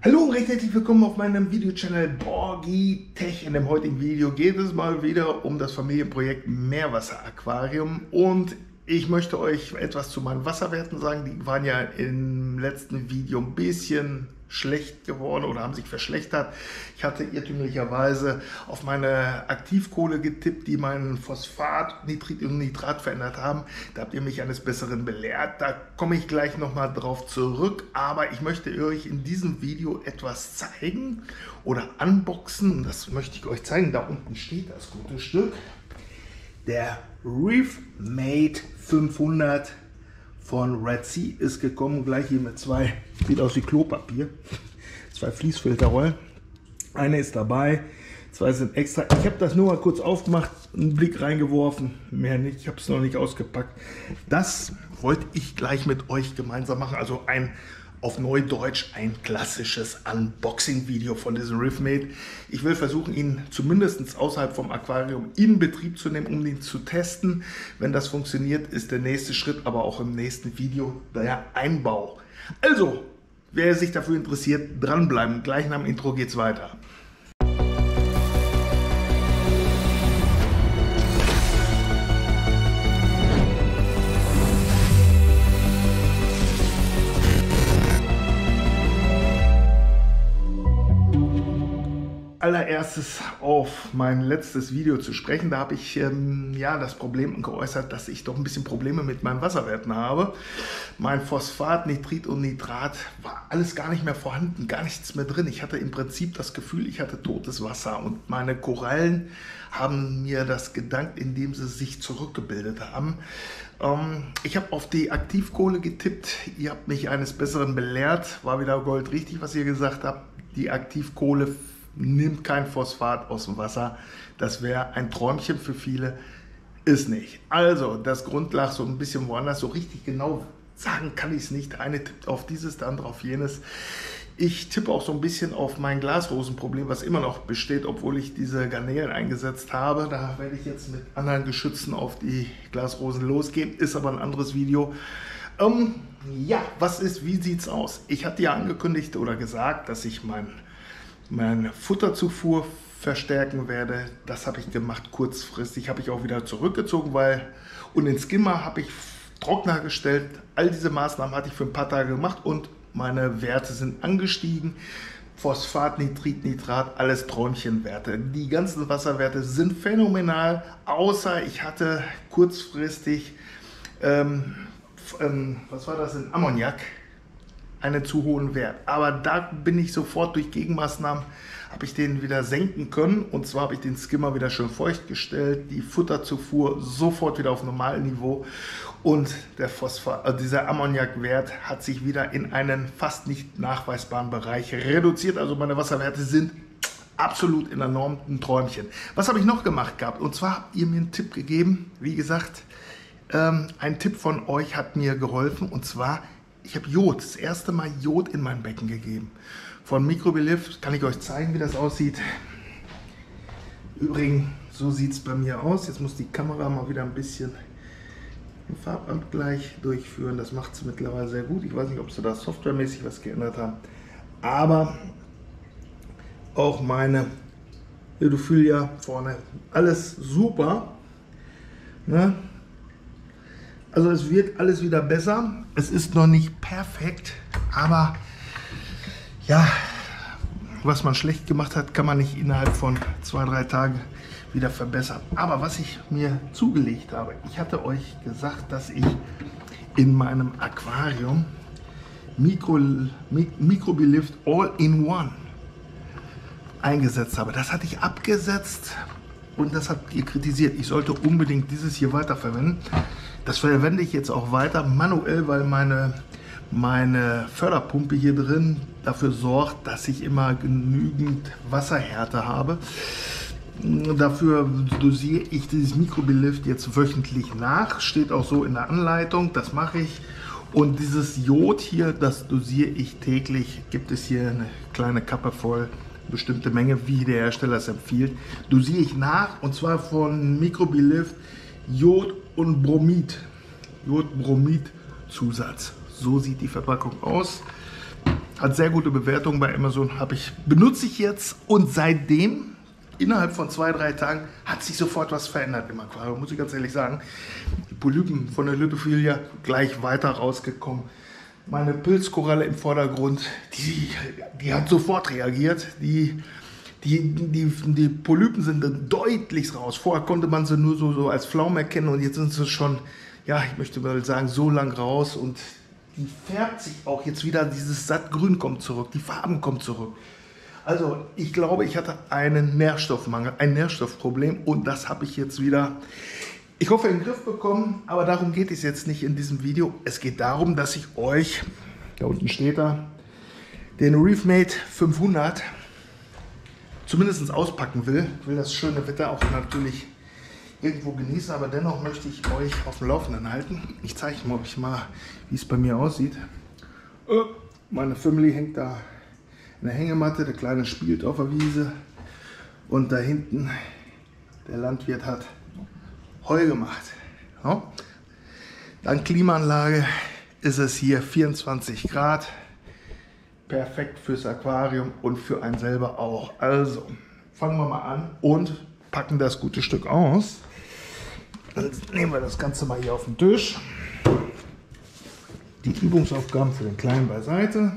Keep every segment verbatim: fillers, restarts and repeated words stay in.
Hallo und recht herzlich willkommen auf meinem Videochannel Borgitech. In dem heutigen Video geht es mal wieder um das Familienprojekt Meerwasser-Aquarium und ich möchte euch etwas zu meinen Wasserwerten sagen. Die waren ja im letzten Video ein bisschen schlecht geworden oder haben sich verschlechtert. Ich hatte irrtümlicherweise auf meine Aktivkohle getippt, die meinen Phosphat, Nitrit und Nitrat verändert haben. Da habt ihr mich eines Besseren belehrt. Da komme ich gleich nochmal drauf zurück. Aber ich möchte euch in diesem Video etwas zeigen oder unboxen. Das möchte ich euch zeigen. Da unten steht das gute Stück. Der Reefmat fünfhundert von Red Sea ist gekommen, gleich hier mit zwei, sieht aus wie Klopapier, zwei Fließfilterrollen. Eine ist dabei, zwei sind extra. Ich habe das nur mal kurz aufgemacht, einen Blick reingeworfen, mehr nicht, ich habe es noch nicht ausgepackt. Das wollte ich gleich mit euch gemeinsam machen, also ein, auf Neudeutsch, ein klassisches Unboxing-Video von diesem Reefmat. Ich will versuchen, ihn zumindest außerhalb vom Aquarium in Betrieb zu nehmen, um ihn zu testen. Wenn das funktioniert, ist der nächste Schritt, aber auch im nächsten Video der Einbau. Also, wer sich dafür interessiert, dranbleiben. Gleich nach dem Intro geht's weiter. Allererstes auf mein letztes Video zu sprechen, da habe ich ähm, ja das Problem geäußert, dass ich doch ein bisschen Probleme mit meinen Wasserwerten habe. Mein Phosphat, Nitrit und Nitrat war alles gar nicht mehr vorhanden, gar nichts mehr drin. Ich hatte im Prinzip das Gefühl, ich hatte totes Wasser und meine Korallen haben mir das gedankt, indem sie sich zurückgebildet haben. Ähm, ich habe auf die Aktivkohle getippt, ihr habt mich eines Besseren belehrt, war wieder Gold richtig, was ihr gesagt habt. Die Aktivkohle nimmt kein Phosphat aus dem Wasser. Das wäre ein Träumchen für viele. Ist nicht. Also, das Grund lag so ein bisschen woanders. So richtig genau sagen kann ich es nicht. Eine tippt auf dieses, der andere auf jenes. Ich tippe auch so ein bisschen auf mein Glasrosenproblem, was immer noch besteht, obwohl ich diese Garnelen eingesetzt habe. Da werde ich jetzt mit anderen Geschützen auf die Glasrosen losgehen. Ist aber ein anderes Video. Ähm, ja, was ist, wie sieht es aus? Ich hatte ja angekündigt oder gesagt, dass ich mein meine Futterzufuhr verstärken werde. Das habe ich gemacht kurzfristig, habe ich auch wieder zurückgezogen, weil und den Skimmer habe ich trockener gestellt. All diese Maßnahmen hatte ich für ein paar Tage gemacht und meine Werte sind angestiegen. Phosphat, Nitrit, Nitrat, alles Träumchenwerte. Die ganzen Wasserwerte sind phänomenal, außer ich hatte kurzfristig, ähm, ähm, was war das denn, Ammoniak, einen zu hohen Wert. Aber da bin ich sofort durch Gegenmaßnahmen, habe ich den wieder senken können. Und zwar habe ich den Skimmer wieder schön feucht gestellt, die Futterzufuhr sofort wieder auf normalen Niveau und der Phosphor, also dieser Ammoniakwert hat sich wieder in einen fast nicht nachweisbaren Bereich reduziert. Also meine Wasserwerte sind absolut in der Norm, ein Träumchen. Was habe ich noch gemacht gehabt? Und zwar habt ihr mir einen Tipp gegeben. Wie gesagt, ähm, ein Tipp von euch hat mir geholfen und zwar: ich habe Jod, das erste Mal Jod in mein Becken gegeben. Von Microbe-Lift kann ich euch zeigen, wie das aussieht. Übrigens, so sieht es bei mir aus. Jetzt muss die Kamera mal wieder ein bisschen den Farbabgleich durchführen. Das macht es mittlerweile sehr gut. Ich weiß nicht, ob sie da softwaremäßig was geändert haben. Aber auch meine Lithophilia vorne, alles super. Ne? Also es wird alles wieder besser. Es ist noch nicht perfekt, aber ja, was man schlecht gemacht hat, kann man nicht innerhalb von zwei, drei Tagen wieder verbessern. Aber was ich mir zugelegt habe, ich hatte euch gesagt, dass ich in meinem Aquarium Microbe-Lift All-in-One eingesetzt habe. Das hatte ich abgesetzt und das habt ihr kritisiert. Ich sollte unbedingt dieses hier weiterverwenden. Das verwende ich jetzt auch weiter manuell, weil meine, meine Förderpumpe hier drin dafür sorgt, dass ich immer genügend Wasserhärte habe. Dafür dosiere ich dieses Microbe-Lift jetzt wöchentlich nach. Steht auch so in der Anleitung, das mache ich. Und dieses Jod hier, das dosiere ich täglich. Gibt es hier eine kleine Kappe voll, bestimmte Menge, wie der Hersteller es empfiehlt. Dosiere ich nach und zwar von Microbe-Lift Jod und Bromid, Jodbromid-Zusatz. So sieht die Verpackung aus. Hat sehr gute Bewertungen bei Amazon, habe ich, benutze ich jetzt und seitdem, innerhalb von zwei, drei Tagen, hat sich sofort was verändert im Aquarium, muss ich ganz ehrlich sagen. Die Polypen von der Lithophilia gleich weiter rausgekommen. Meine Pilzkoralle im Vordergrund, die, die hat sofort reagiert. Die, die, die, die Polypen sind dann deutlich raus. Vorher konnte man sie nur so, so als Pflaumen erkennen und jetzt sind sie schon, ja, ich möchte mal sagen, so lang raus und die färbt sich auch jetzt wieder, dieses Sattgrün kommt zurück, die Farben kommen zurück. Also ich glaube, ich hatte einen Nährstoffmangel, ein Nährstoffproblem und das habe ich jetzt wieder, ich hoffe, in den Griff bekommen, aber darum geht es jetzt nicht in diesem Video. Es geht darum, dass ich euch, da unten steht da, den Reefmat fünfhundert zumindest auspacken will. Ich will das schöne Wetter auch natürlich irgendwo genießen, aber dennoch möchte ich euch auf dem Laufenden halten. Ich zeige euch mal, wie es bei mir aussieht. Meine Family hängt da in der Hängematte, der Kleine spielt auf der Wiese und da hinten der Landwirt hat Heu gemacht. Ja. Dank Klimaanlage ist es hier vierundzwanzig Grad, perfekt fürs Aquarium und für einen selber auch. Also fangen wir mal an und packen das gute Stück aus. Dann nehmen wir das Ganze mal hier auf den Tisch. Die Übungsaufgaben für den Kleinen beiseite.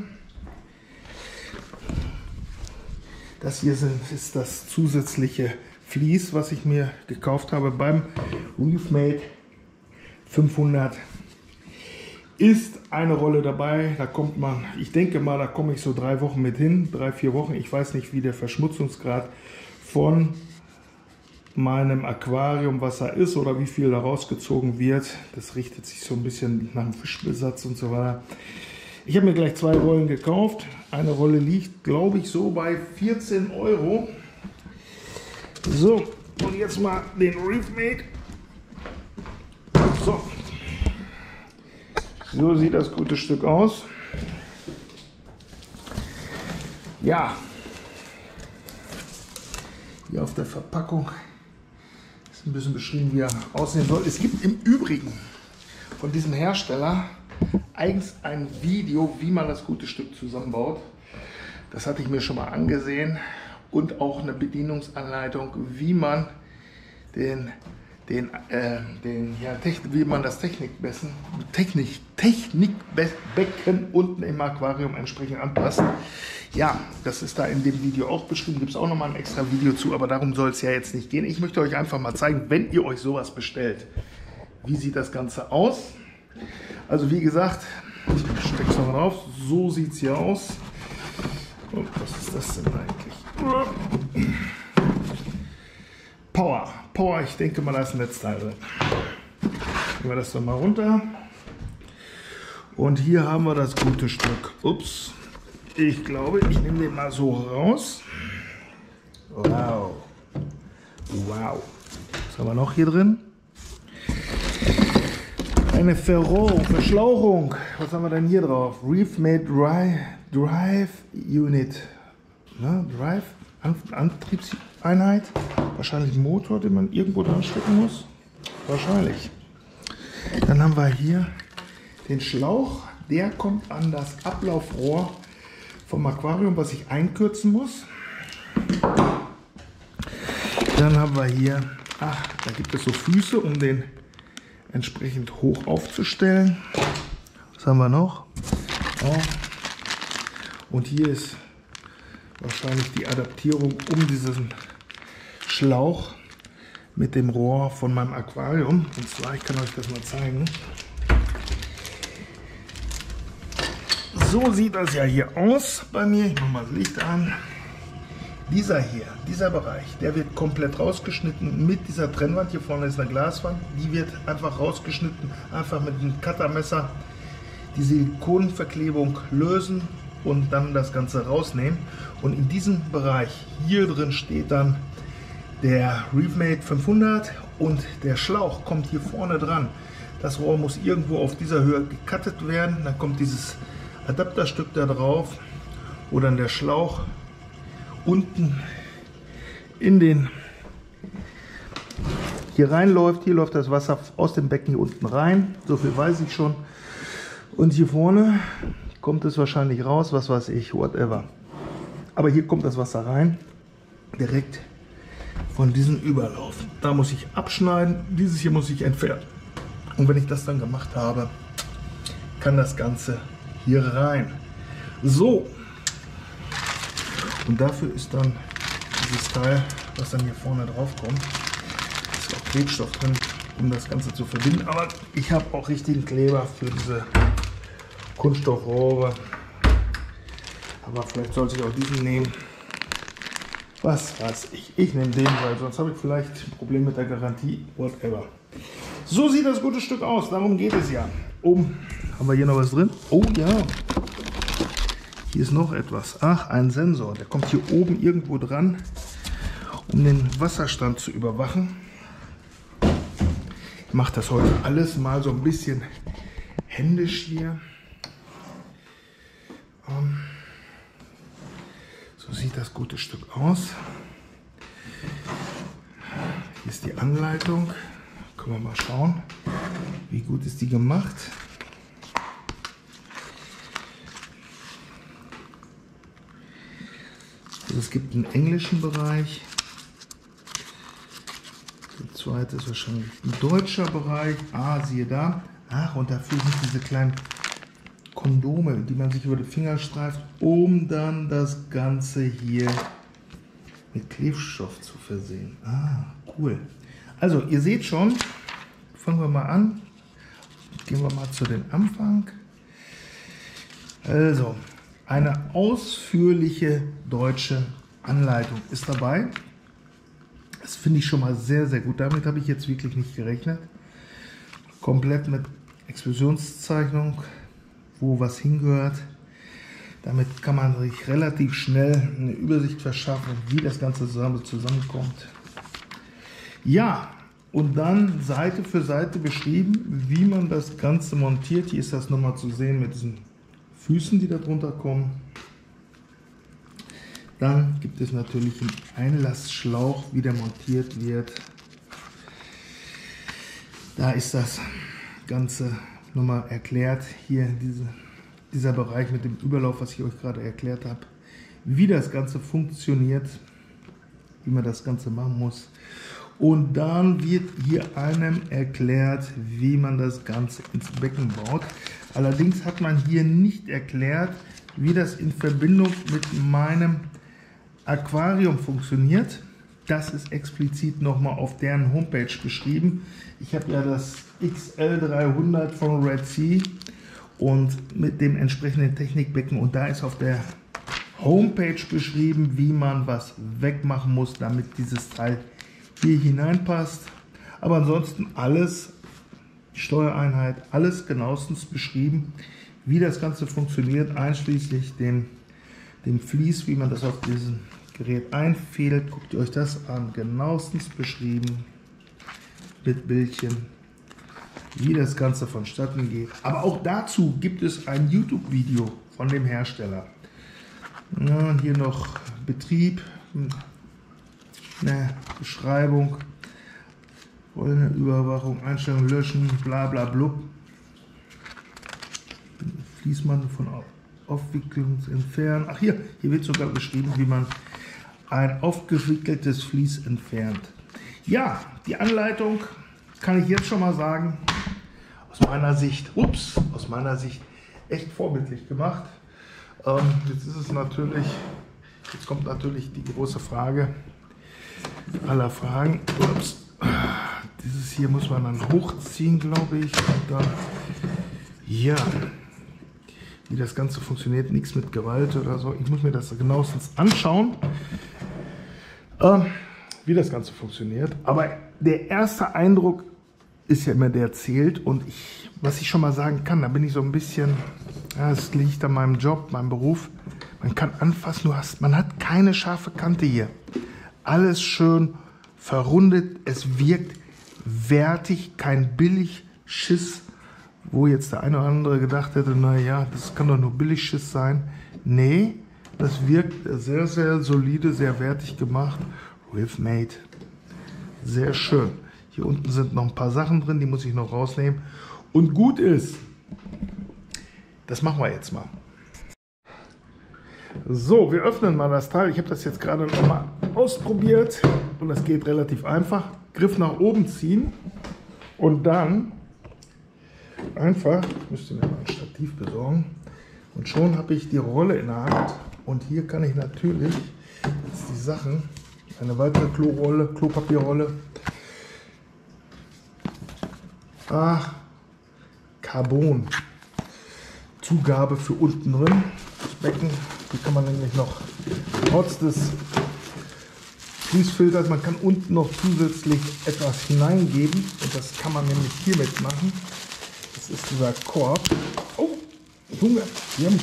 Das hier ist das zusätzliche Vlies, was ich mir gekauft habe beim Reefmat fünfhundert. Ist eine Rolle dabei, da kommt man, ich denke mal, da komme ich so drei Wochen mit hin, drei, vier Wochen. Ich weiß nicht, wie der Verschmutzungsgrad von meinem Aquariumwasser ist oder wie viel da rausgezogen wird. Das richtet sich so ein bisschen nach dem Fischbesatz und so weiter. Ich habe mir gleich zwei Rollen gekauft. Eine Rolle liegt, glaube ich, so bei vierzehn Euro. So, und jetzt mal den Reefmat. So. So sieht das gute Stück aus. Ja. Hier auf der Verpackung ist ein bisschen beschrieben, wie er aussehen soll. Es gibt im Übrigen von diesem Hersteller eigens ein Video, wie man das gute Stück zusammenbaut. Das hatte ich mir schon mal angesehen. Und auch eine Bedienungsanleitung, wie man, den, den, äh, den, ja, wie man das Technikbecken, Technik, Technikbecken unten im Aquarium entsprechend anpasst. Ja, das ist da in dem Video auch beschrieben, gibt es auch nochmal ein extra Video zu, aber darum soll es ja jetzt nicht gehen. Ich möchte euch einfach mal zeigen, wenn ihr euch sowas bestellt, wie sieht das Ganze aus. Also wie gesagt, ich stecke es nochmal drauf, so sieht es hier aus. Und was ist das denn eigentlich? Power, Power, ich denke mal, da ist ein Netzteil drin. Nehmen wir das dann mal runter. Und hier haben wir das gute Stück. Ups, ich glaube, ich nehme den mal so raus. Wow, wow. Was haben wir noch hier drin? Eine Verrohrung, Verschlauchung. Was haben wir denn hier drauf? Reefmat Drive Unit. Ne? Drive, Antriebseinheit. Wahrscheinlich ein Motor, den man irgendwo dran stecken muss. Wahrscheinlich. Dann haben wir hier den Schlauch. Der kommt an das Ablaufrohr vom Aquarium, was ich einkürzen muss. Dann haben wir hier, ach, da gibt es so Füße, um den entsprechend hoch aufzustellen. Was haben wir noch? Oh. Und hier ist wahrscheinlich die Adaptierung um diesen Schlauch mit dem Rohr von meinem Aquarium. Und zwar, ich kann euch das mal zeigen. So sieht das ja hier aus bei mir. Ich mache mal das Licht an. Dieser hier, dieser Bereich, der wird komplett rausgeschnitten mit dieser Trennwand. Hier vorne ist eine Glaswand, die wird einfach rausgeschnitten, einfach mit einem Cuttermesser die Silikonverklebung lösen und dann das Ganze rausnehmen. Und in diesem Bereich hier drin steht dann der Reefmat fünfhundert und der Schlauch kommt hier vorne dran. Das Rohr muss irgendwo auf dieser Höhe gecuttet werden, dann kommt dieses Adapterstück da drauf oder der Schlauch unten in den hier reinläuft. Hier läuft das Wasser aus dem Becken hier unten rein. So viel weiß ich schon. Und hier vorne kommt es wahrscheinlich raus, was weiß ich, whatever. Aber hier kommt das Wasser rein, direkt von diesem Überlauf. Da muss ich abschneiden, dieses hier muss ich entfernen. Und wenn ich das dann gemacht habe, kann das Ganze hier rein. So. Und dafür ist dann dieses Teil, was dann hier vorne drauf kommt, ist auch Klebstoff drin, um das Ganze zu verbinden. Aber ich habe auch richtigen Kleber für diese Kunststoffrohre. Aber vielleicht sollte ich auch diesen nehmen. Was weiß ich. Ich nehme den, weil sonst habe ich vielleicht ein Problem mit der Garantie. Whatever. So sieht das gute Stück aus. Darum geht es ja. Oben haben wir hier noch was drin. Oh ja. Hier ist noch etwas. Ach, ein Sensor. Der kommt hier oben irgendwo dran, um den Wasserstand zu überwachen. Ich mache das heute alles mal so ein bisschen händisch hier. Ähm, so sieht das gute Stück aus. Hier ist die Anleitung. Können wir mal schauen, wie gut ist die gemacht. Also es gibt einen englischen Bereich, der zweite ist wahrscheinlich ein deutscher Bereich. Ah, siehe da. Ach, und dafür sind diese kleinen Kondome, die man sich über den Finger streift, um dann das Ganze hier mit Klebstoff zu versehen. Ah, cool. Also, ihr seht schon, fangen wir mal an. Gehen wir mal zu dem Anfang. Also, eine ausführliche deutsche Anleitung ist dabei. Das finde ich schon mal sehr, sehr gut. Damit habe ich jetzt wirklich nicht gerechnet. Komplett mit Explosionszeichnung, wo was hingehört. Damit kann man sich relativ schnell eine Übersicht verschaffen, wie das Ganze zusammen, zusammenkommt. Ja, und dann Seite für Seite beschrieben, wie man das Ganze montiert. Hier ist das nochmal zu sehen mit diesen Füßen, die da drunter kommen. Dann gibt es natürlich einen Einlassschlauch, wie der montiert wird. Da ist das Ganze nochmal erklärt. Hier diese, dieser Bereich mit dem Überlauf, was ich euch gerade erklärt habe. Wie das Ganze funktioniert, wie man das Ganze machen muss. Und dann wird hier einem erklärt, wie man das Ganze ins Becken baut. Allerdings hat man hier nicht erklärt, wie das in Verbindung mit meinem Aquarium funktioniert. Das ist explizit nochmal auf deren Homepage beschrieben. Ich habe ja das X L dreihundert von Red Sea und mit dem entsprechenden Technikbecken. Und da ist auf der Homepage beschrieben, wie man was wegmachen muss, damit dieses Teil hier hineinpasst. Aber ansonsten alles, die Steuereinheit, alles genauestens beschrieben, wie das Ganze funktioniert, einschließlich dem, dem Vlies, wie man das auf diesem Gerät einfädelt. Guckt ihr euch das an, genauestens beschrieben, mit Bildchen, wie das Ganze vonstatten geht. Aber auch dazu gibt es ein YouTube-Video von dem Hersteller. Ja, hier noch Betrieb, eine Beschreibung, Rollenüberwachung, Einstellung, Löschen, bla bla blub. Fließmantel von Aufwicklungs entfernen. Ach hier, hier wird sogar beschrieben, wie man ein aufgewickeltes Vlies entfernt. Ja, die Anleitung kann ich jetzt schon mal sagen, aus meiner Sicht, ups, aus meiner Sicht echt vorbildlich gemacht. Ähm, jetzt ist es natürlich, jetzt kommt natürlich die große Frage aller Fragen. Ups. Dieses hier muss man dann hochziehen, glaube ich. Und dann, ja, wie das Ganze funktioniert, nichts mit Gewalt oder so. Ich muss mir das genauestens anschauen, ähm, wie das Ganze funktioniert. Aber der erste Eindruck ist ja immer der zählt. Und ich, was ich schon mal sagen kann, da bin ich so ein bisschen, ja, es liegt an meinem Job, meinem Beruf. Man kann anfassen, du hast, man hat keine scharfe Kante hier. Alles schön verrundet, es wirkt wertig, kein Billigschiss, wo jetzt der eine oder andere gedacht hätte, naja, das kann doch nur Billigschiss sein. Nee, das wirkt sehr, sehr solide, sehr wertig gemacht. Reefmat. Sehr schön. Hier unten sind noch ein paar Sachen drin, die muss ich noch rausnehmen. Und gut ist, das machen wir jetzt mal. So, wir öffnen mal das Teil. Ich habe das jetzt gerade noch mal ausprobiert und das geht relativ einfach. Griff nach oben ziehen und dann einfach, ich müsste mir mal ein Stativ besorgen, und schon habe ich die Rolle in der Hand. Und hier kann ich natürlich jetzt die Sachen, eine weitere Klorolle, Klopapierrolle, ach, Carbon, Zugabe für unten drin, das Becken, die kann man nämlich noch, trotz des Fließfilters, man kann unten noch zusätzlich etwas hineingeben und das kann man nämlich hiermit machen. Das ist dieser Korb. Oh, Junge, hier haben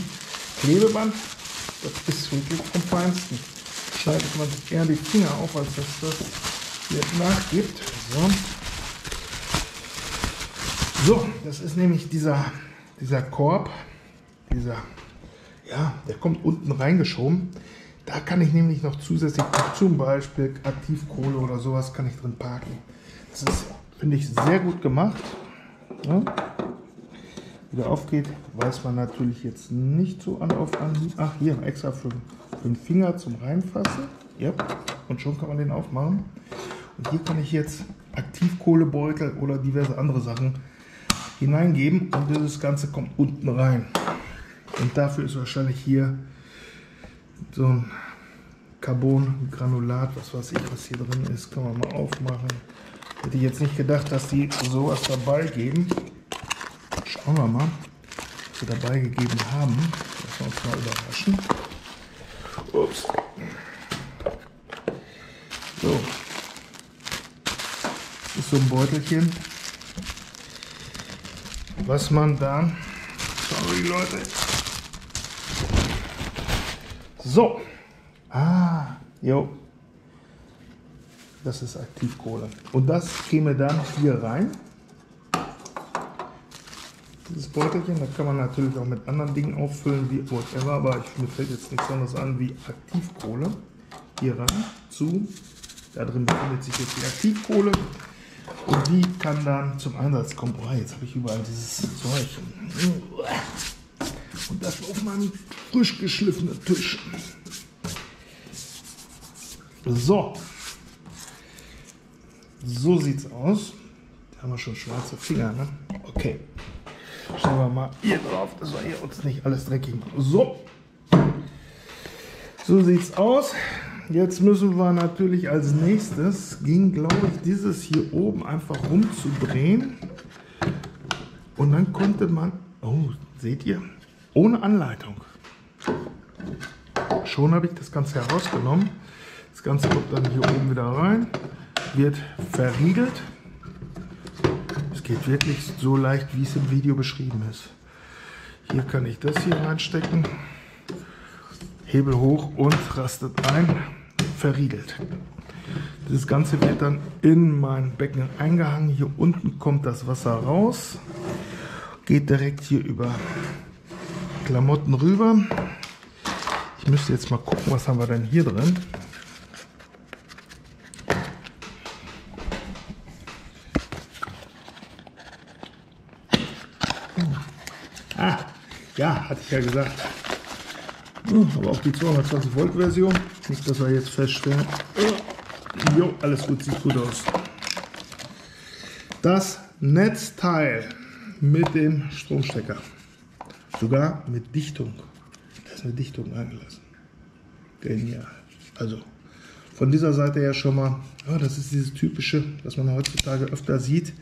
Klebeband. Das ist wirklich vom Feinsten. Schneidet man sich eher die Finger auf, als dass das hier nachgibt. So, so das ist nämlich dieser, dieser Korb. Dieser, ja, der kommt unten reingeschoben. Da kann ich nämlich noch zusätzlich, zum Beispiel Aktivkohle oder sowas, kann ich drin parken. Das ist, finde ich, sehr gut gemacht. Ja. Wieder aufgeht, weiß man natürlich jetzt nicht so an auf Anhieb. Ach, hier extra für, für den Finger zum Reinfassen. Ja, und schon kann man den aufmachen. Und hier kann ich jetzt Aktivkohlebeutel oder diverse andere Sachen hineingeben und dieses Ganze kommt unten rein. Und dafür ist wahrscheinlich hier so ein Carbongranulat, was weiß ich, was hier drin ist, kann man mal aufmachen. Hätte ich jetzt nicht gedacht, dass die sowas dabei geben. Schauen wir mal, was sie dabei gegeben haben. Lassen wir uns mal überraschen. Ups. So. Das ist so ein Beutelchen. Was man da... Sorry, Leute. So. Ah, jo. Das ist Aktivkohle. Und das käme dann hier rein. Dieses Beutelchen, da kann man natürlich auch mit anderen Dingen auffüllen, wie whatever, aber ich, mir fällt jetzt nichts anderes an wie Aktivkohle. Hier rein, zu, da drin befindet sich jetzt die Aktivkohle und die kann dann zum Einsatz kommen. Oh, jetzt habe ich überall dieses Zeug. Und das auf meinem frisch geschliffenen Tisch. So, so sieht's aus. Da haben wir schon schwarze Finger, ne? Okay. Schauen wir mal hier drauf, dass wir hier uns nicht alles dreckig machen. So, so sieht es aus. Jetzt müssen wir natürlich als nächstes, ging glaube ich dieses hier oben einfach rumzudrehen. Und dann konnte man, oh, seht ihr, ohne Anleitung. Schon habe ich das Ganze herausgenommen. Das Ganze kommt dann hier oben wieder rein, wird verriegelt. Geht wirklich so leicht, wie es im Video beschrieben ist. Hier kann ich das hier reinstecken, Hebel hoch und rastet ein, verriegelt. Das Ganze wird dann in mein Becken eingehangen. Hier unten kommt das Wasser raus, geht direkt hier über Klamotten rüber. Ich müsste jetzt mal gucken, was haben wir denn hier drin. Ja, hatte ich ja gesagt. Aber auch die zweihundertzwanzig Volt Version. Nicht, dass wir jetzt feststellen. Jo, alles gut, sieht gut aus. Das Netzteil mit dem Stromstecker. Sogar mit Dichtung. Da ist eine Dichtung eingelassen. Genial. Also von dieser Seite her schon mal. Ja, das ist dieses typische, was man heutzutage öfter sieht.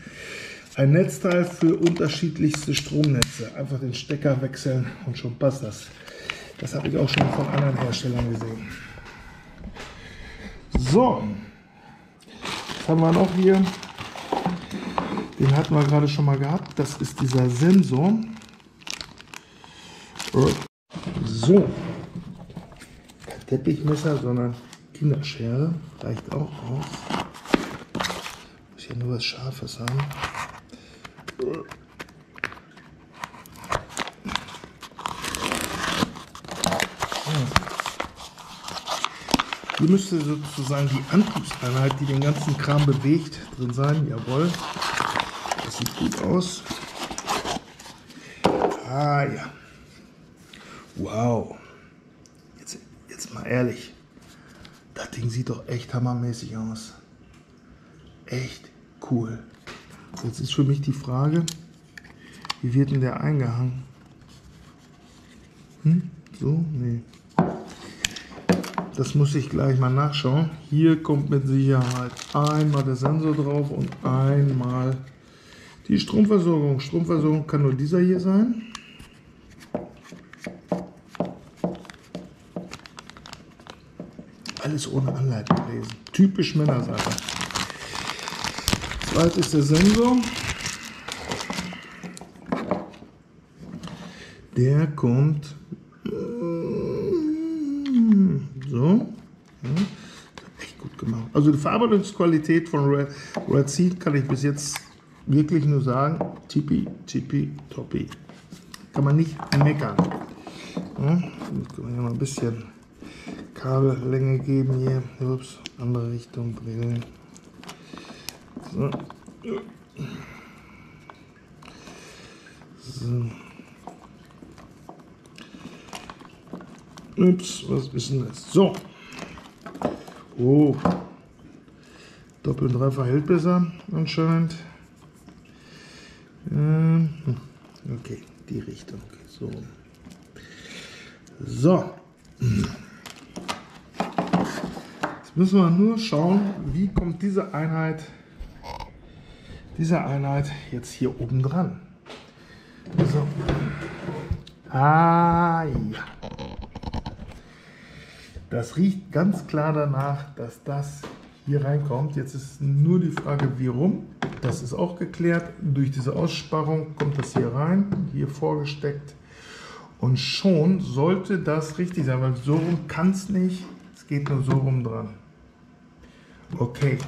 Ein Netzteil für unterschiedlichste Stromnetze. Einfach den Stecker wechseln und schon passt das. Das habe ich auch schon von anderen Herstellern gesehen. So, was haben wir noch hier? Den hatten wir gerade schon mal gehabt. Das ist dieser Sensor. So, kein Teppichmesser, sondern Kinderschere. Reicht auch aus. Muss ja nur was Scharfes haben. Hier müsste sozusagen die Antriebseinheit, die den ganzen Kram bewegt, drin sein. Jawohl, das sieht gut aus. Ah ja, wow, jetzt jetzt mal ehrlich, das Ding sieht doch echt hammermäßig aus. Echt cool. Jetzt ist für mich die Frage, wie wird denn der eingehangen? Hm? So? Nee. Das muss ich gleich mal nachschauen. Hier kommt mit Sicherheit einmal der Sensor drauf und einmal die Stromversorgung. Stromversorgung kann nur dieser hier sein. Alles ohne Anleitung lesen. Typisch Männerseite. Zweit ist der Sensor. Der kommt so. Ja, echt gut gemacht. Also die Verarbeitungsqualität von Red, Red Sea kann ich bis jetzt wirklich nur sagen, tippi, tippi, toppi. Kann man nicht meckern. Ja, jetzt können wir hier mal ein bisschen Kabellänge geben hier. Ups, andere Richtung drehen. So. So. Ups, was ist denn das? So. Oh. Doppel- und dreifach hält besser anscheinend. Ähm, okay, die Richtung. So. So. Jetzt müssen wir nur schauen, wie kommt diese Einheit, diese Einheit jetzt hier oben dran. So. Ah, ja. Das riecht ganz klar danach, dass das hier reinkommt. Jetzt ist nur die Frage, wie rum. Das ist auch geklärt. Durch diese Aussparung kommt das hier rein, hier vorgesteckt. Und schon sollte das richtig sein, weil so rum kann es nicht. Es geht nur so rum dran. Okay,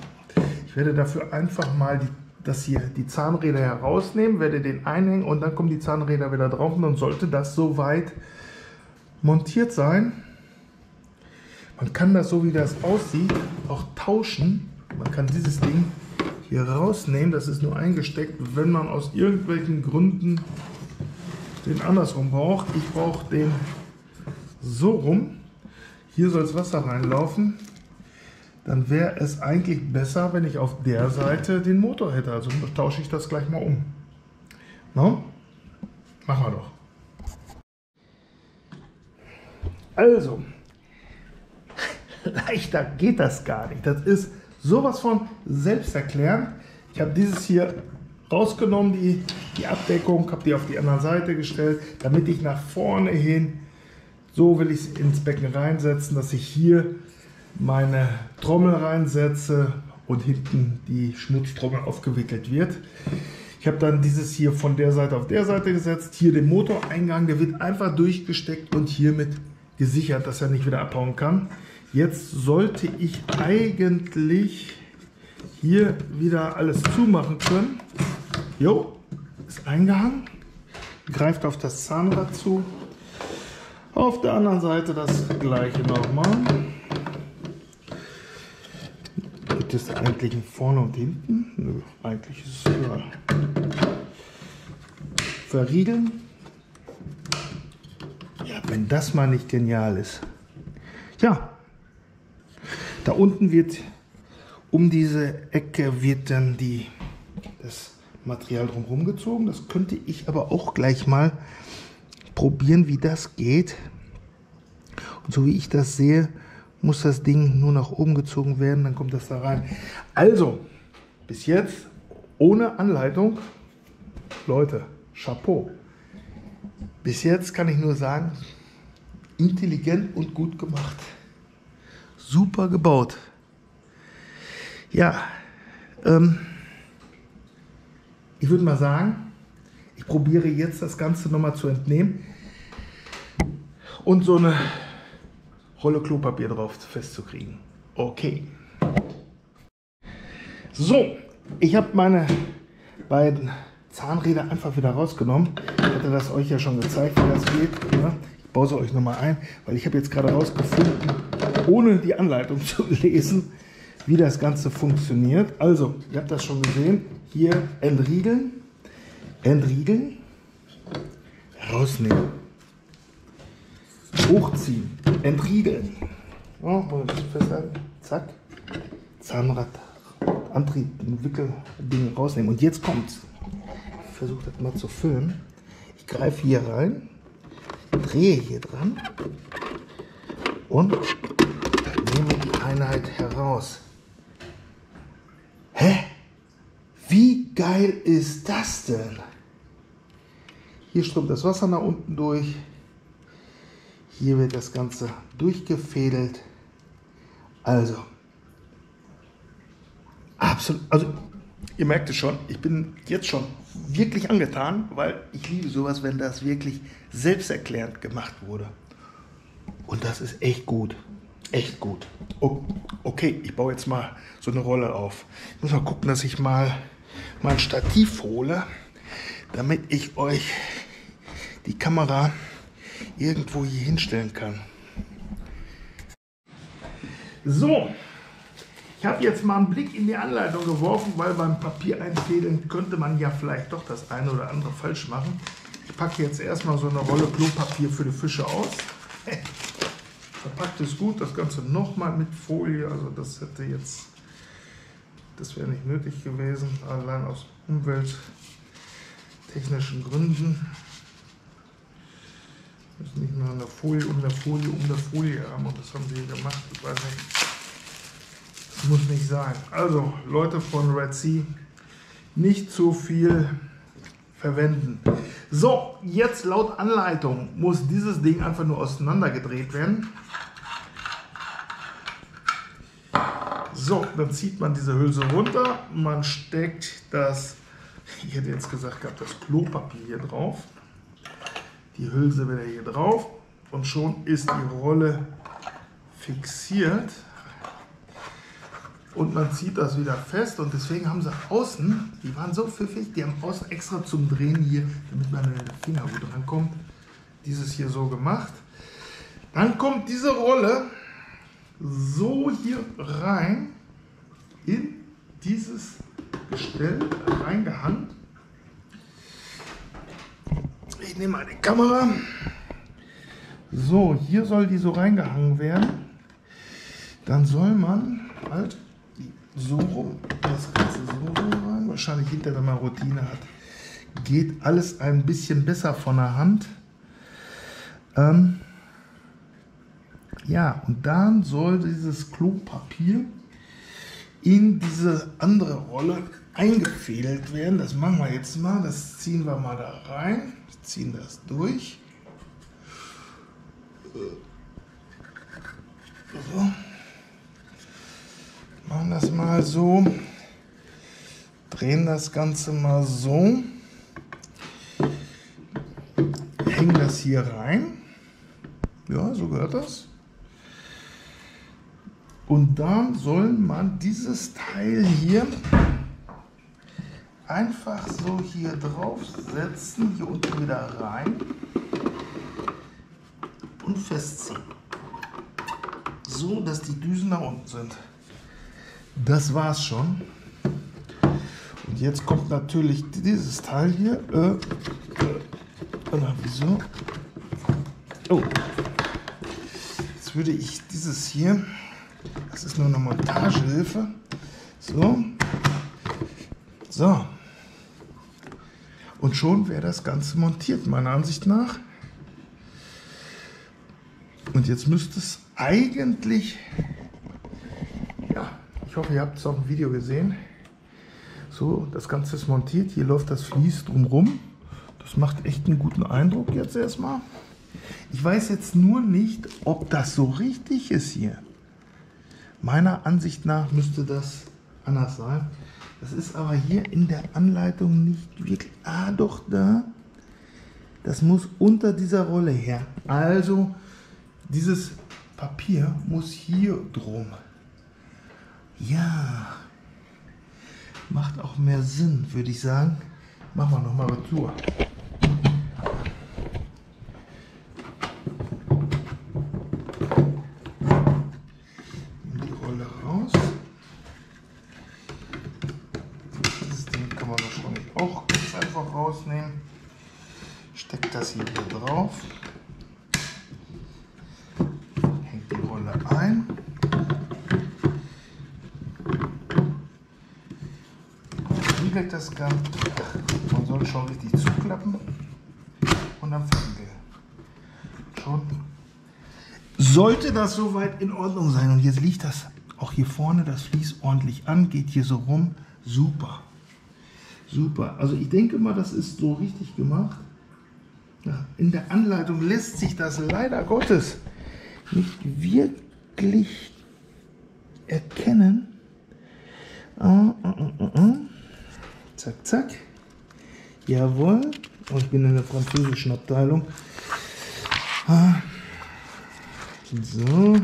ich werde dafür einfach mal die, das hier, die Zahnräder herausnehmen, werde den einhängen und dann kommen die Zahnräder wieder drauf. Und dann sollte das soweit montiert sein. Man kann das, so wie das aussieht, auch tauschen. Man kann dieses Ding hier rausnehmen, das ist nur eingesteckt, wenn man aus irgendwelchen Gründen den andersrum braucht. Ich brauche den so rum. Hier soll das Wasser reinlaufen. Dann wäre es eigentlich besser, wenn ich auf der Seite den Motor hätte. Also tausche ich das gleich mal um. No? Machen wir doch. Also. Leichter geht das gar nicht. Das ist sowas von selbsterklärend. Ich habe dieses hier rausgenommen, die, die Abdeckung, habe die auf die andere Seite gestellt, damit ich nach vorne hin, so will ich es ins Becken reinsetzen, dass ich hier meine Trommel reinsetze und hinten die Schmutztrommel aufgewickelt wird. Ich habe dann dieses hier von der Seite auf der Seite gesetzt, hier den Motoreingang, der wird einfach durchgesteckt und hiermit gesichert, dass er nicht wieder abhauen kann. Jetzt sollte ich eigentlich hier wieder alles zumachen können. Jo, ist eingehangen. Greift auf das Zahnrad zu. Auf der anderen Seite das gleiche nochmal. Gibt es eigentlich vorne und hinten? Nö, eigentlich ist es ja verriegeln. Ja, wenn das mal nicht genial ist. Ja. Da unten wird, um diese Ecke wird dann die, das Material drumherum gezogen. Das könnte ich aber auch gleich mal probieren, wie das geht. Und so wie ich das sehe, muss das Ding nur nach oben gezogen werden, dann kommt das da rein. Also, bis jetzt ohne Anleitung, Leute, Chapeau. Bis jetzt kann ich nur sagen, intelligent und gut gemacht. Super gebaut. Ja, ähm, ich würde mal sagen, ich probiere jetzt das Ganze nochmal zu entnehmen und so eine Rolle Klopapier drauf festzukriegen. Okay. So, ich habe meine beiden Zahnräder einfach wieder rausgenommen. Ich hatte das euch ja schon gezeigt, wie das geht. Ja, ich baue sie euch nochmal ein, weil ich habe jetzt gerade rausgefunden, ohne die Anleitung zu lesen, wie das Ganze funktioniert. Also, ihr habt das schon gesehen, hier entriegeln, entriegeln, rausnehmen. hochziehen, entriegeln. Ja, festhalten. Zack. Zahnrad, Antrieb, Wickelding rausnehmen. Und jetzt kommt's. Ich versuche das mal zu füllen. Ich greife hier rein, drehe hier dran und nehme die Einheit heraus. Hä? Wie geil ist das denn? Hier strömt das Wasser nach unten durch. Hier wird das Ganze durchgefädelt. Also, absolut. Also, ihr merkt es schon, ich bin jetzt schon wirklich angetan, weil ich liebe sowas, wenn das wirklich selbsterklärend gemacht wurde. Und das ist echt gut. Echt gut. Oh, okay, ich baue jetzt mal so eine Rolle auf. Ich muss mal gucken, dass ich mal mein Stativ hole, damit ich euch die Kamera irgendwo hier hinstellen kann. So, ich habe jetzt mal einen Blick in die Anleitung geworfen, weil beim Papier einfädeln könnte man ja vielleicht doch das eine oder andere falsch machen. Ich packe jetzt erstmal so eine Rolle Klopapier für die Fische aus. Verpackt ist gut, das Ganze nochmal mit Folie, also das hätte jetzt, das wäre nicht nötig gewesen, allein aus umwelttechnischen Gründen. Das ist nicht nur eine Folie um eine Folie um eine Folie haben und das haben sie gemacht. Ich weiß nicht, das muss nicht sein. Also Leute von Red Sea, nicht zu viel verwenden. So, jetzt laut Anleitung muss dieses Ding einfach nur auseinandergedreht werden. So, dann zieht man diese Hülse runter, man steckt das, ich hätte jetzt gesagt gehabt, das Klopapier hier drauf. Die Hülse wieder hier drauf und schon ist die Rolle fixiert und man zieht das wieder fest und deswegen haben sie außen, die waren so pfiffig, die haben außen extra zum Drehen hier, damit man mit den Finger gut rankommt, dieses hier so gemacht. Dann kommt diese Rolle so hier rein, in dieses Gestell reingehangen. Ich nehme mal die Kamera. So, hier soll die so reingehangen werden. Dann soll man halt so rum, das Ganze so rum rein. Wahrscheinlich hinterher, wenn man Routine hat, geht alles ein bisschen besser von der Hand. Ähm ja, und dann soll dieses Klopapier in diese andere Rolle eingefädelt werden. Das machen wir jetzt mal. Das ziehen wir mal da rein. Wir ziehen das durch. So. Machen das mal so. Drehen das Ganze mal so. Hängen das hier rein. Ja, so gehört das. Und dann soll man dieses Teil hier einfach so hier drauf setzen, hier unten wieder rein und festziehen. So, dass die Düsen nach unten sind. Das war's schon. Und jetzt kommt natürlich dieses Teil hier. Äh, äh, wieso? Oh. Jetzt würde ich dieses hier, das ist nur eine Montagehilfe. So. So. Und schon wäre das Ganze montiert, meiner Ansicht nach. Und jetzt müsste es eigentlich, ja, ich hoffe, ihr habt es auch im Video gesehen. So, das Ganze ist montiert, hier läuft das Vlies drumherum. Das macht echt einen guten Eindruck jetzt erstmal. Ich weiß jetzt nur nicht, ob das so richtig ist hier. Meiner Ansicht nach müsste das anders sein. Das ist aber hier in der Anleitung nicht wirklich... Ah, doch, da. Das muss unter dieser Rolle her. Also, dieses Papier muss hier drum. Ja. Macht auch mehr Sinn, würde ich sagen. Machen wir nochmal Retour. Rausnehmen, steckt das hier wieder drauf, legt das ganz, man soll schon richtig zuklappen und dann fangen wir schon. Sollte das soweit in Ordnung sein, und jetzt liegt das auch hier vorne, das fließt ordentlich an, geht hier so rum, super, super. Also ich denke mal, das ist so richtig gemacht. Ja, in der Anleitung lässt sich das leider Gottes nicht wirklich erkennen. Uh, uh, uh, uh. Zack, zack. Jawohl. Oh, ich bin in der französischen Abteilung. Uh. So. Mal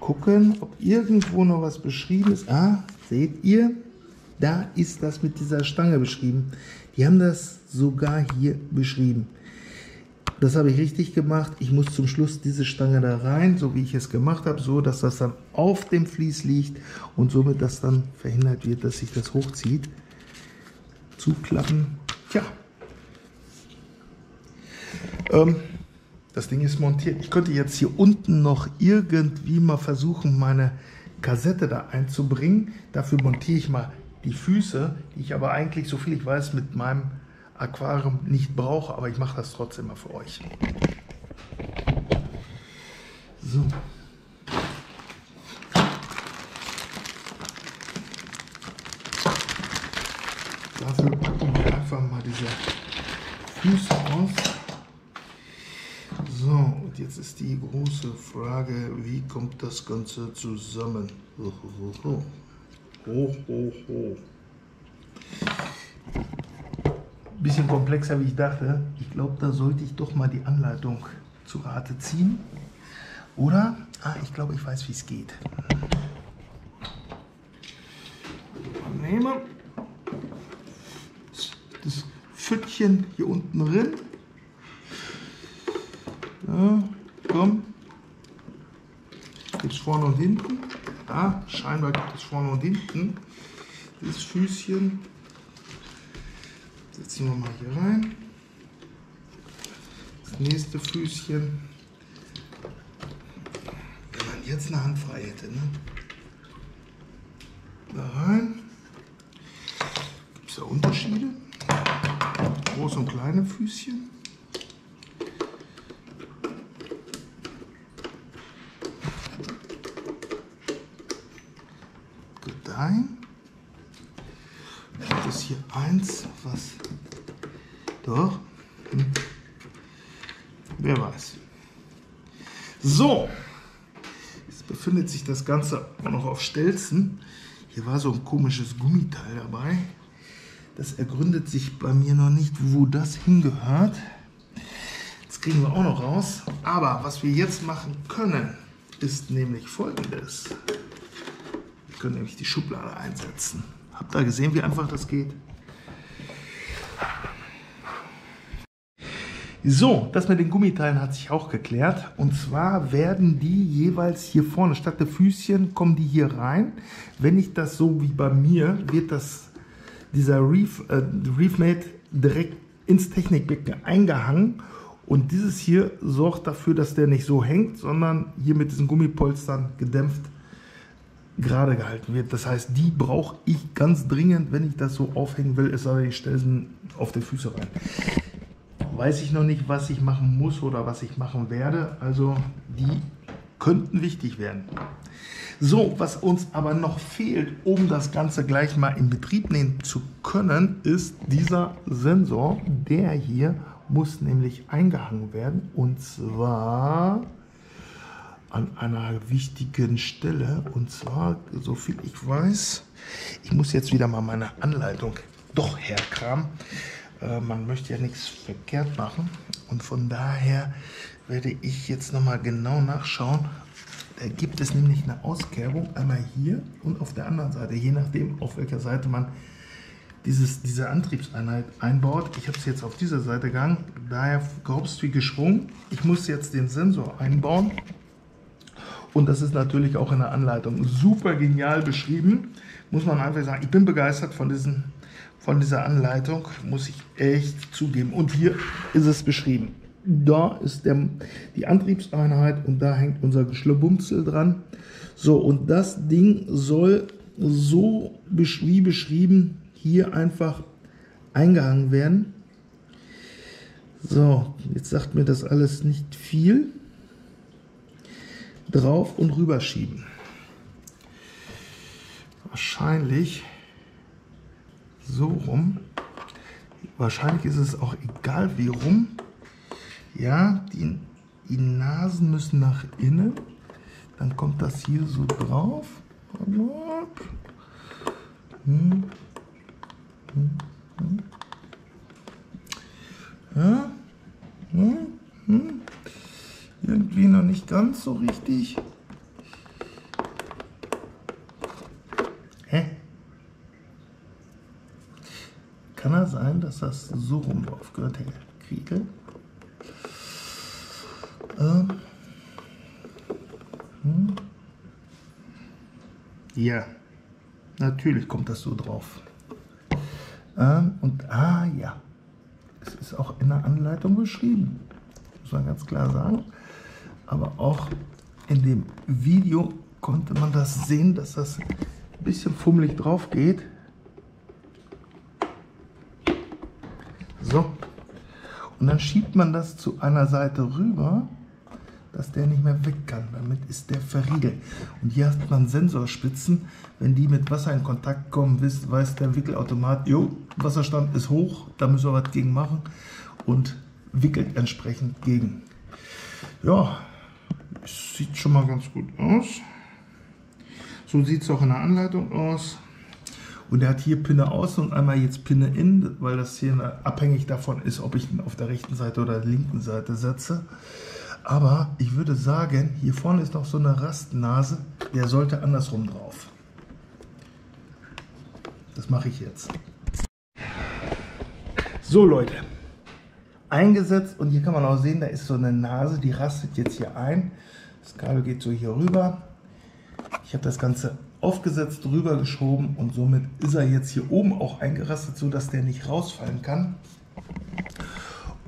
gucken, ob irgendwo noch was beschrieben ist. Ah, seht ihr? Da ist das mit dieser Stange beschrieben. Die haben das sogar hier beschrieben. Das habe ich richtig gemacht. Ich muss zum Schluss diese Stange da rein, so wie ich es gemacht habe, so dass das dann auf dem Vlies liegt und somit das dann verhindert wird, dass sich das hochzieht. Zuklappen. Tja. Ähm, das Ding ist montiert. Ich könnte jetzt hier unten noch irgendwie mal versuchen, meine Kassette da einzubringen. Dafür montiere ich mal die Füße, die ich aber eigentlich, so viel ich weiß, mit meinem Aquarium nicht brauche, aber ich mache das trotzdem mal für euch. So. Dafür packen wir einfach mal diese Füße aus. So, und jetzt ist die große Frage, wie kommt das Ganze zusammen? Ho, ho, ho. Ho, ho, ho. Bisschen komplexer, wie ich dachte. Ich glaube, da sollte ich doch mal die Anleitung zu Rate ziehen. Oder? Ah, ich glaube, ich weiß, wie es geht. Nehme das Pfüttchen hier unten rein. Ja, komm. Gibt es vorne und hinten. Ah, scheinbar gibt es vorne und hinten. Das Füßchen. Das ziehen wir mal hier rein. Das nächste Füßchen. Wenn man jetzt eine Hand frei hätte, ne? Da rein. Gibt es da Unterschiede? Große und kleine Füßchen. Gut rein. Gibt es hier eins, was? Doch. Hm. Wer weiß. So. Jetzt befindet sich das Ganze auch noch auf Stelzen. Hier war so ein komisches Gummiteil dabei. Das ergründet sich bei mir noch nicht, wo das hingehört. Das kriegen wir auch noch raus. Aber was wir jetzt machen können, ist nämlich Folgendes. Wir können nämlich die Schublade einsetzen. Habt ihr gesehen, wie einfach das geht? So, das mit den Gummiteilen hat sich auch geklärt. Und zwar werden die jeweils hier vorne, statt der Füßchen, kommen die hier rein. Wenn ich das so wie bei mir, wird das, dieser Reef, äh, Reefmat direkt ins Technikbecken eingehangen. Und dieses hier sorgt dafür, dass der nicht so hängt, sondern hier mit diesen Gummipolstern gedämpft gerade gehalten wird. Das heißt, die brauche ich ganz dringend, wenn ich das so aufhängen will, es sei denn, ich stelle sie auf die Füße rein. Weiß ich noch nicht, was ich machen muss oder was ich machen werde. Also die könnten wichtig werden. So, was uns aber noch fehlt, um das Ganze gleich mal in Betrieb nehmen zu können, ist dieser Sensor. Der hier muss nämlich eingehangen werden, und zwar an einer wichtigen Stelle, und zwar, so viel ich weiß, ich muss jetzt wieder mal meine Anleitung doch herkramen. Äh, man möchte ja nichts verkehrt machen, und von daher werde ich jetzt noch mal genau nachschauen. Da gibt es nämlich eine Auskerbung, einmal hier und auf der anderen Seite, je nachdem, auf welcher Seite man dieses, diese Antriebseinheit einbaut. Ich habe es jetzt auf dieser Seite gegangen, daher gehopst wie geschwungen. Ich muss jetzt den Sensor einbauen. Und das ist natürlich auch in der Anleitung super genial beschrieben. Muss man einfach sagen, ich bin begeistert von, diesen, von dieser Anleitung, muss ich echt zugeben. Und hier ist es beschrieben. Da ist der, die Antriebseinheit, und da hängt unser Geschlebumzel dran. So, und das Ding soll so wie beschrieben hier einfach eingehangen werden. So, jetzt sagt mir das alles nicht viel. Drauf und rüberschieben. Wahrscheinlich so rum. Wahrscheinlich ist es auch egal wie rum. Ja, die, die Nasen müssen nach innen. Dann kommt das hier so drauf. Hm. Hm. Hm. Ja. Hm. Hm. Irgendwie noch nicht ganz so richtig. Hä? Kann das sein, dass das so rum aufgehört hätte? Kriege? Ähm. Hm. Ja, natürlich kommt das so drauf. Ähm, und ah ja, es ist auch in der Anleitung beschrieben, muss man ganz klar sagen. Aber auch in dem Video konnte man das sehen, dass das ein bisschen fummelig drauf geht. So. Und dann schiebt man das zu einer Seite rüber, dass der nicht mehr weg kann. Damit ist der verriegelt. Und hier hat man Sensorspitzen. Wenn die mit Wasser in Kontakt kommen, weiß der Wickelautomat, jo, Wasserstand ist hoch, da müssen wir was gegen machen. Und wickelt entsprechend gegen. Ja, es sieht schon mal ganz gut aus. So sieht es auch in der Anleitung aus. Und er hat hier Pinne außen und einmal jetzt Pinne innen, weil das hier abhängig davon ist, ob ich ihn auf der rechten Seite oder der linken Seite setze. Aber ich würde sagen, hier vorne ist noch so eine Rastnase, der sollte andersrum drauf. Das mache ich jetzt. So Leute, eingesetzt und hier kann man auch sehen, da ist so eine Nase, die rastet jetzt hier ein. Das Kabel geht so hier rüber. Ich habe das Ganze aufgesetzt, drüber geschoben und somit ist er jetzt hier oben auch eingerastet, so dass der nicht rausfallen kann.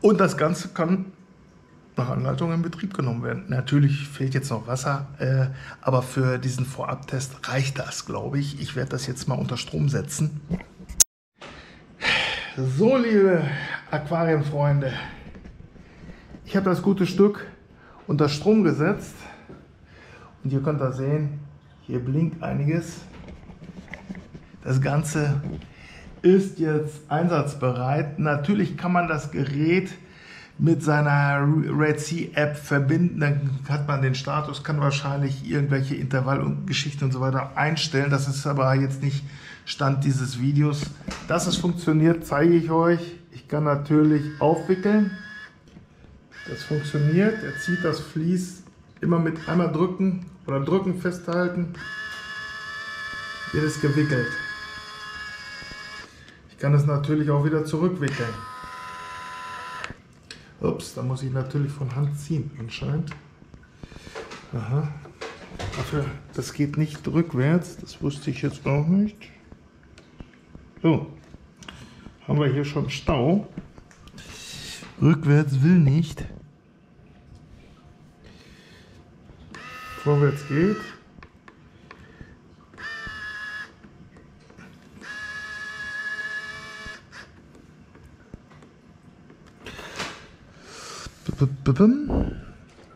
Und das Ganze kann nach Anleitung in Betrieb genommen werden. Natürlich fehlt jetzt noch Wasser, äh, aber für diesen Vorabtest reicht das, glaube ich. Ich werde das jetzt mal unter Strom setzen. So, liebe Aquarienfreunde, ich habe das gute Stück unter Strom gesetzt und ihr könnt da sehen, hier blinkt einiges. Das Ganze ist jetzt einsatzbereit. Natürlich kann man das Gerät mit seiner Red Sea App verbinden, dann hat man den Status, kann wahrscheinlich irgendwelche Intervall und Geschichten und so weiter einstellen. Das ist aber jetzt nicht Stand dieses Videos. Dass es funktioniert, zeige ich euch. Ich kann natürlich aufwickeln. Das funktioniert. Er zieht das Vlies immer mit einmal drücken oder drücken festhalten. Wird es gewickelt. Ich kann es natürlich auch wieder zurückwickeln. Ups, da muss ich natürlich von Hand ziehen, anscheinend. Aha. Dafür, das geht nicht rückwärts, das wusste ich jetzt auch nicht. So, haben wir hier schon Stau. Rückwärts will nicht. Vorwärts geht.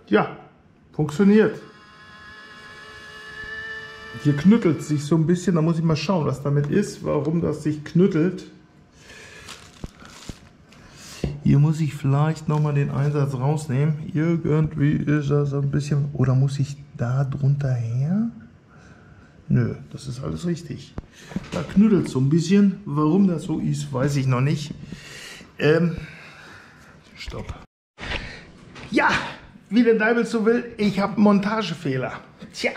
Ja, funktioniert. Hier knüttelt es sich so ein bisschen, da muss ich mal schauen, was damit ist, warum das sich knüttelt. Hier muss ich vielleicht nochmal den Einsatz rausnehmen. Irgendwie ist das ein bisschen... Oder muss ich da drunter her? Nö, das ist alles richtig. Da knüttelt es so ein bisschen. Warum das so ist, weiß ich noch nicht. Ähm, stopp. Ja, wie der Deibel so will, ich habe einen Montagefehler. Tja,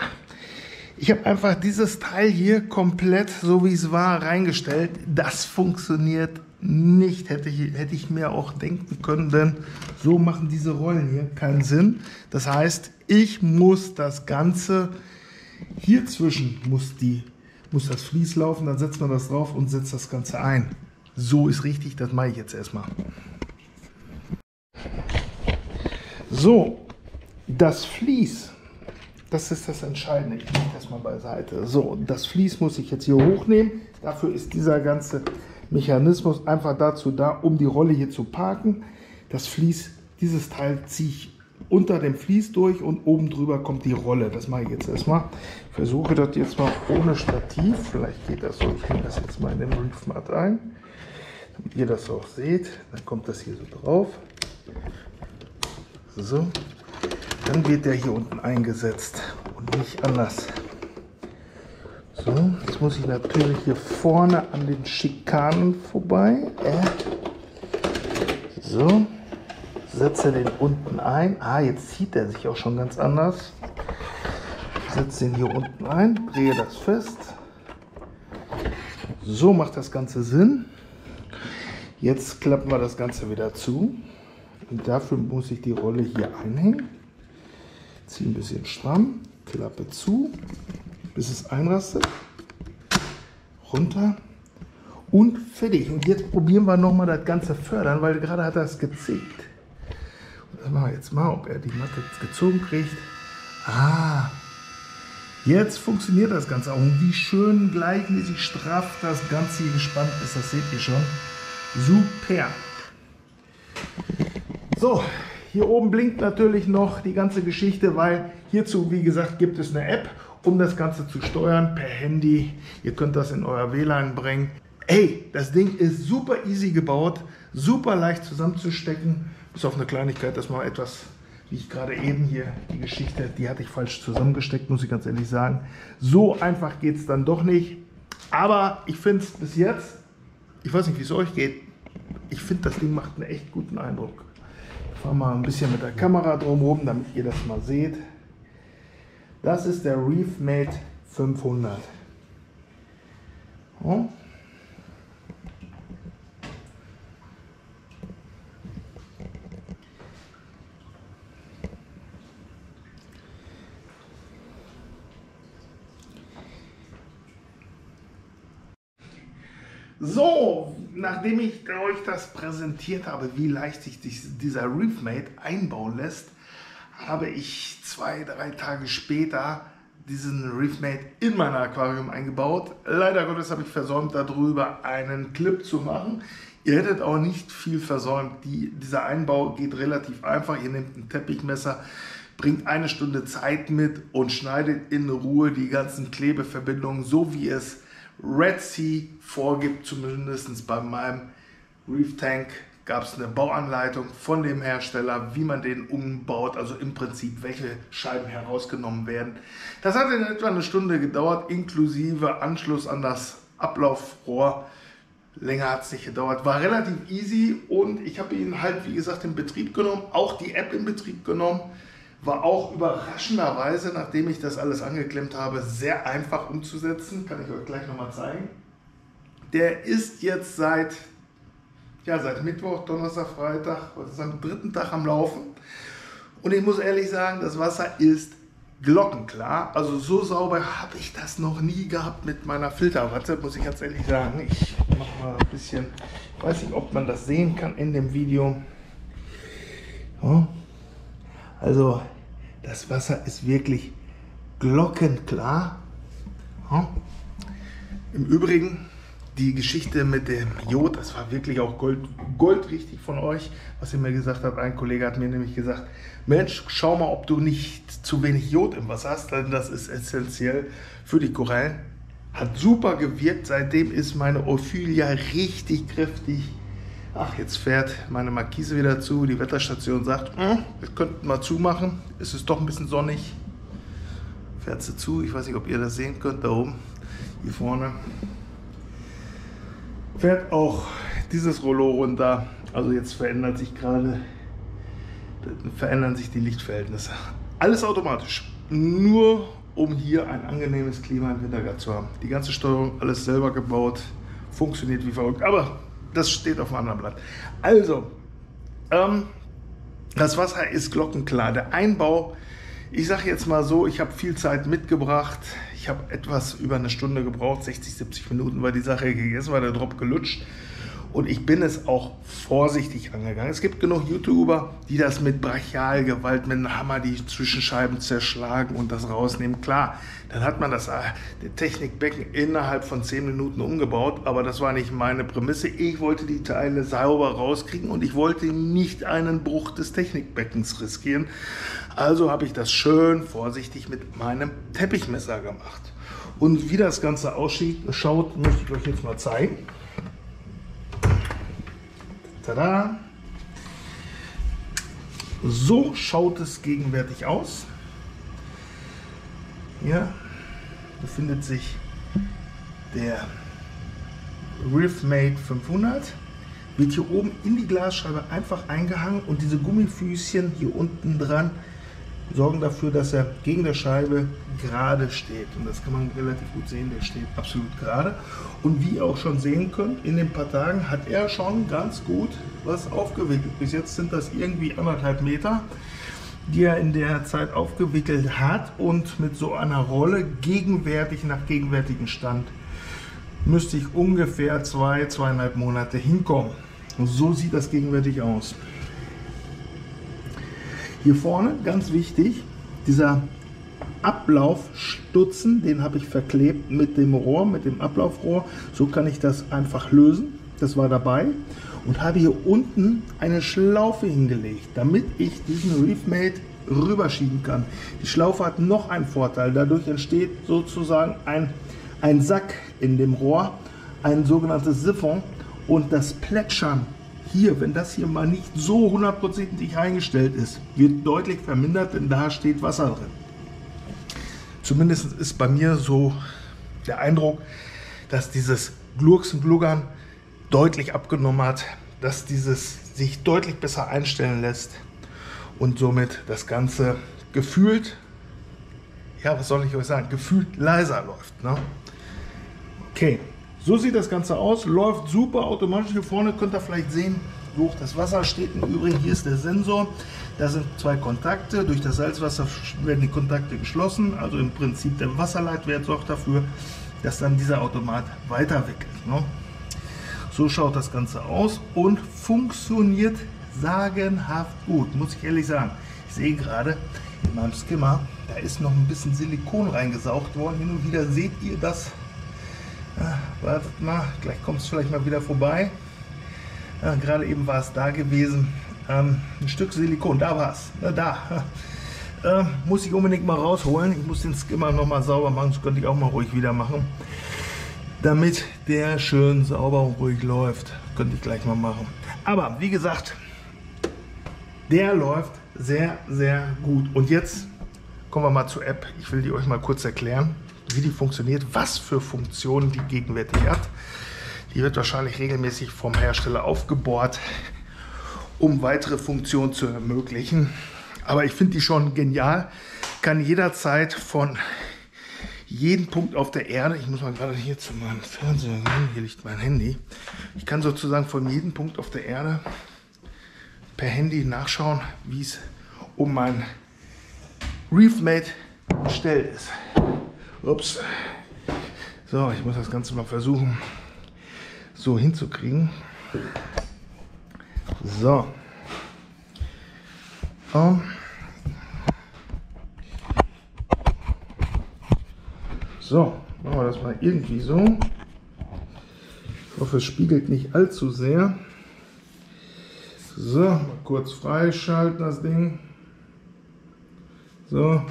ich habe einfach dieses Teil hier komplett, so wie es war, reingestellt. Das funktioniert nicht, hätte ich, hätte ich mir auch denken können, denn so machen diese Rollen hier keinen Sinn. Das heißt, ich muss das Ganze, hier zwischen muss, die, muss das Vlies laufen, dann setzt man das drauf und setzt das Ganze ein. So ist richtig, das mache ich jetzt erstmal. So, das Vlies, Das ist das Entscheidende. Ich mache das mal beiseite. So, das Vlies muss ich jetzt hier hochnehmen. Dafür ist dieser ganze Mechanismus einfach dazu da, um die Rolle hier zu parken. Das Vlies, dieses Teil ziehe ich unter dem Vlies durch und oben drüber kommt die Rolle. Das mache ich jetzt erstmal. Ich versuche das jetzt mal ohne Stativ. Vielleicht geht das so. Ich nehme das jetzt mal in den Reefmat ein, damit ihr das auch seht. Dann kommt das hier so drauf. So. Dann wird der hier unten eingesetzt und nicht anders. So, jetzt muss ich natürlich hier vorne an den Schikanen vorbei. Äh. So. Setze den unten ein. Ah, jetzt zieht er sich auch schon ganz anders. Setze den hier unten ein, drehe das fest. So macht das Ganze Sinn. Jetzt klappen wir das Ganze wieder zu. Und dafür muss ich die Rolle hier einhängen. Ziehe ein bisschen stramm, Klappe zu, bis es einrastet. Runter. Und fertig. Und jetzt probieren wir nochmal das Ganze fördern, weil gerade hat er es gezickt. Das machen wir jetzt mal, ob er die Matte jetzt gezogen kriegt. Ah, jetzt funktioniert das Ganze auch. Und wie schön gleichmäßig straff das Ganze hier gespannt ist, das seht ihr schon. Super. So, hier oben blinkt natürlich noch die ganze Geschichte, weil hierzu, wie gesagt, gibt es eine App, um das Ganze zu steuern per Handy. Ihr könnt das in euer W LAN bringen. Hey, das Ding ist super easy gebaut, super leicht zusammenzustecken. Bis auf eine Kleinigkeit, dass man etwas, wie ich gerade eben hier, die Geschichte, die hatte ich falsch zusammengesteckt, muss ich ganz ehrlich sagen. So einfach geht es dann doch nicht. Aber ich finde es bis jetzt, ich weiß nicht, wie es euch geht, ich finde, das Ding macht einen echt guten Eindruck. Ich fahre mal ein bisschen mit der Kamera drumherum, damit ihr das mal seht. Das ist der Reefmat fünfhundert. Oh. So, nachdem ich euch das präsentiert habe, wie leicht sich dieser Reefmat einbauen lässt, habe ich zwei, drei Tage später diesen Reefmat in mein Aquarium eingebaut. Leider Gottes habe ich versäumt, darüber einen Clip zu machen. Ihr hättet auch nicht viel versäumt. Die, dieser Einbau geht relativ einfach. Ihr nehmt ein Teppichmesser, bringt eine Stunde Zeit mit und schneidet in Ruhe die ganzen Klebeverbindungen, so wie es Red Sea vorgibt, zumindest bei meinem Reef Tank gab es eine Bauanleitung von dem Hersteller, wie man den umbaut, also im Prinzip welche Scheiben herausgenommen werden. Das hat in etwa eine Stunde gedauert, inklusive Anschluss an das Ablaufrohr. Länger hat es nicht gedauert, war relativ easy und ich habe ihn halt, wie gesagt, in Betrieb genommen, auch die App in Betrieb genommen. War auch überraschenderweise, nachdem ich das alles angeklemmt habe, sehr einfach umzusetzen. Kann ich euch gleich nochmal zeigen. Der ist jetzt seit, ja, seit Mittwoch, Donnerstag, Freitag, was ist am dritten Tag am Laufen. Und ich muss ehrlich sagen, das Wasser ist glockenklar. Also so sauber habe ich das noch nie gehabt mit meiner Filterwatte, muss ich ganz ehrlich sagen. Ich mache mal ein bisschen, ich weiß nicht, ob man das sehen kann in dem Video. Ja. Also das Wasser ist wirklich glockenklar. Ja. Im Übrigen, die Geschichte mit dem Jod, das war wirklich auch gold, gold richtig von euch, was ihr mir gesagt habt. Ein Kollege hat mir nämlich gesagt, Mensch, schau mal, ob du nicht zu wenig Jod im Wasser hast, denn das ist essentiell für die Korallen. Hat super gewirkt, seitdem ist meine Ophilia richtig kräftig. Ach, jetzt fährt meine Markise wieder zu. Die Wetterstation sagt, wir könnten mal zumachen. Es ist doch ein bisschen sonnig. Fährt sie zu. Ich weiß nicht, ob ihr das sehen könnt. Da oben, hier vorne, fährt auch dieses Rollo runter. Also jetzt verändert sich gerade, verändern sich die Lichtverhältnisse. Alles automatisch. Nur um hier ein angenehmes Klima im Winter zu haben. Die ganze Steuerung, alles selber gebaut. Funktioniert wie verrückt. Aber das steht auf einem anderen Blatt. Also, ähm, das Wasser ist glockenklar. Der Einbau, ich sage jetzt mal so, ich habe viel Zeit mitgebracht. Ich habe etwas über eine Stunde gebraucht, sechzig, siebzig Minuten war die Sache gegessen, war der Drop gelutscht. und ich bin es auch vorsichtig angegangen. Es gibt genug YouTuber, die das mit Brachialgewalt, mit einem Hammer die Zwischenscheiben zerschlagen und das rausnehmen. Klar, dann hat man das Technikbecken innerhalb von zehn Minuten umgebaut, aber das war nicht meine Prämisse. Ich wollte die Teile sauber rauskriegen und ich wollte nicht einen Bruch des Technikbeckens riskieren. Also habe ich das schön vorsichtig mit meinem Teppichmesser gemacht. Und wie das Ganze ausschaut, möchte ich euch jetzt mal zeigen. Tada! So schaut es gegenwärtig aus. Hier befindet sich der Reefmat fünfhundert. Wird hier oben in die Glasscheibe einfach eingehangen und diese Gummifüßchen hier unten dran sorgen dafür, dass er gegen der Scheibe gerade steht. Und das kann man relativ gut sehen, der steht absolut gerade. Und wie ihr auch schon sehen könnt, in den paar Tagen hat er schon ganz gut was aufgewickelt. Bis jetzt sind das irgendwie anderthalb Meter, die er in der Zeit aufgewickelt hat. Und mit so einer Rolle gegenwärtig nach gegenwärtigen Stand müsste ich ungefähr zwei, zweieinhalb Monate hinkommen. Und so sieht das gegenwärtig aus. Hier vorne, ganz wichtig, dieser Ablaufstutzen, den habe ich verklebt mit dem Rohr, mit dem Ablaufrohr. So kann ich das einfach lösen. Das war dabei. Und habe hier unten eine Schlaufe hingelegt, damit ich diesen Reefmat rüberschieben kann. Die Schlaufe hat noch einen Vorteil. Dadurch entsteht sozusagen ein, ein Sack in dem Rohr, ein sogenanntes Siphon. Und das Plätschern hier, wenn das hier mal nicht so hundertprozentig eingestellt ist, wird deutlich vermindert, denn da steht Wasser drin. Zumindest ist bei mir so der Eindruck, dass dieses Glurksen, Gluggern deutlich abgenommen hat, dass dieses sich deutlich besser einstellen lässt und somit das Ganze gefühlt, ja, was soll ich euch sagen, gefühlt leiser läuft, ne? Okay. So sieht das Ganze aus, läuft super automatisch. Hier vorne könnt ihr vielleicht sehen, wie hoch das Wasser steht. Im Übrigen, hier ist der Sensor. Da sind zwei Kontakte. Durch das Salzwasser werden die Kontakte geschlossen. Also im Prinzip der Wasserleitwert sorgt dafür, dass dann dieser Automat weiterwickelt, ne? So schaut das Ganze aus und funktioniert sagenhaft gut, muss ich ehrlich sagen. Ich sehe gerade in meinem Skimmer, da ist noch ein bisschen Silikon reingesaugt worden. Hin und wieder seht ihr das. Ja, wartet mal, gleich kommt es vielleicht mal wieder vorbei. Ja, gerade eben war es da gewesen. Ähm, ein Stück Silikon, da war es. Ja, da. Äh, muss ich unbedingt mal rausholen. Ich muss den Skimmer nochmal sauber machen. Das könnte ich auch mal ruhig wieder machen. Damit der schön sauber und ruhig läuft. Könnte ich gleich mal machen. Aber wie gesagt, der läuft sehr, sehr gut. Und jetzt kommen wir mal zur App. Ich will die euch mal kurz erklären, wie die funktioniert, was für Funktionen die gegenwärtig hat. Die wird wahrscheinlich regelmäßig vom Hersteller aufgebohrt, um weitere Funktionen zu ermöglichen. Aber ich finde die schon genial. Kann jederzeit von jedem Punkt auf der Erde, ich muss mal gerade hier zu meinem Fernseher gehen, hier liegt mein Handy. Ich kann sozusagen von jedem Punkt auf der Erde per Handy nachschauen, wie es um mein Reefmat bestellt ist. Ups. So, ich muss das Ganze mal versuchen, so hinzukriegen. So. Um. So, machen wir das mal irgendwie so. Ich hoffe, es spiegelt nicht allzu sehr. So, mal kurz freischalten das Ding. So.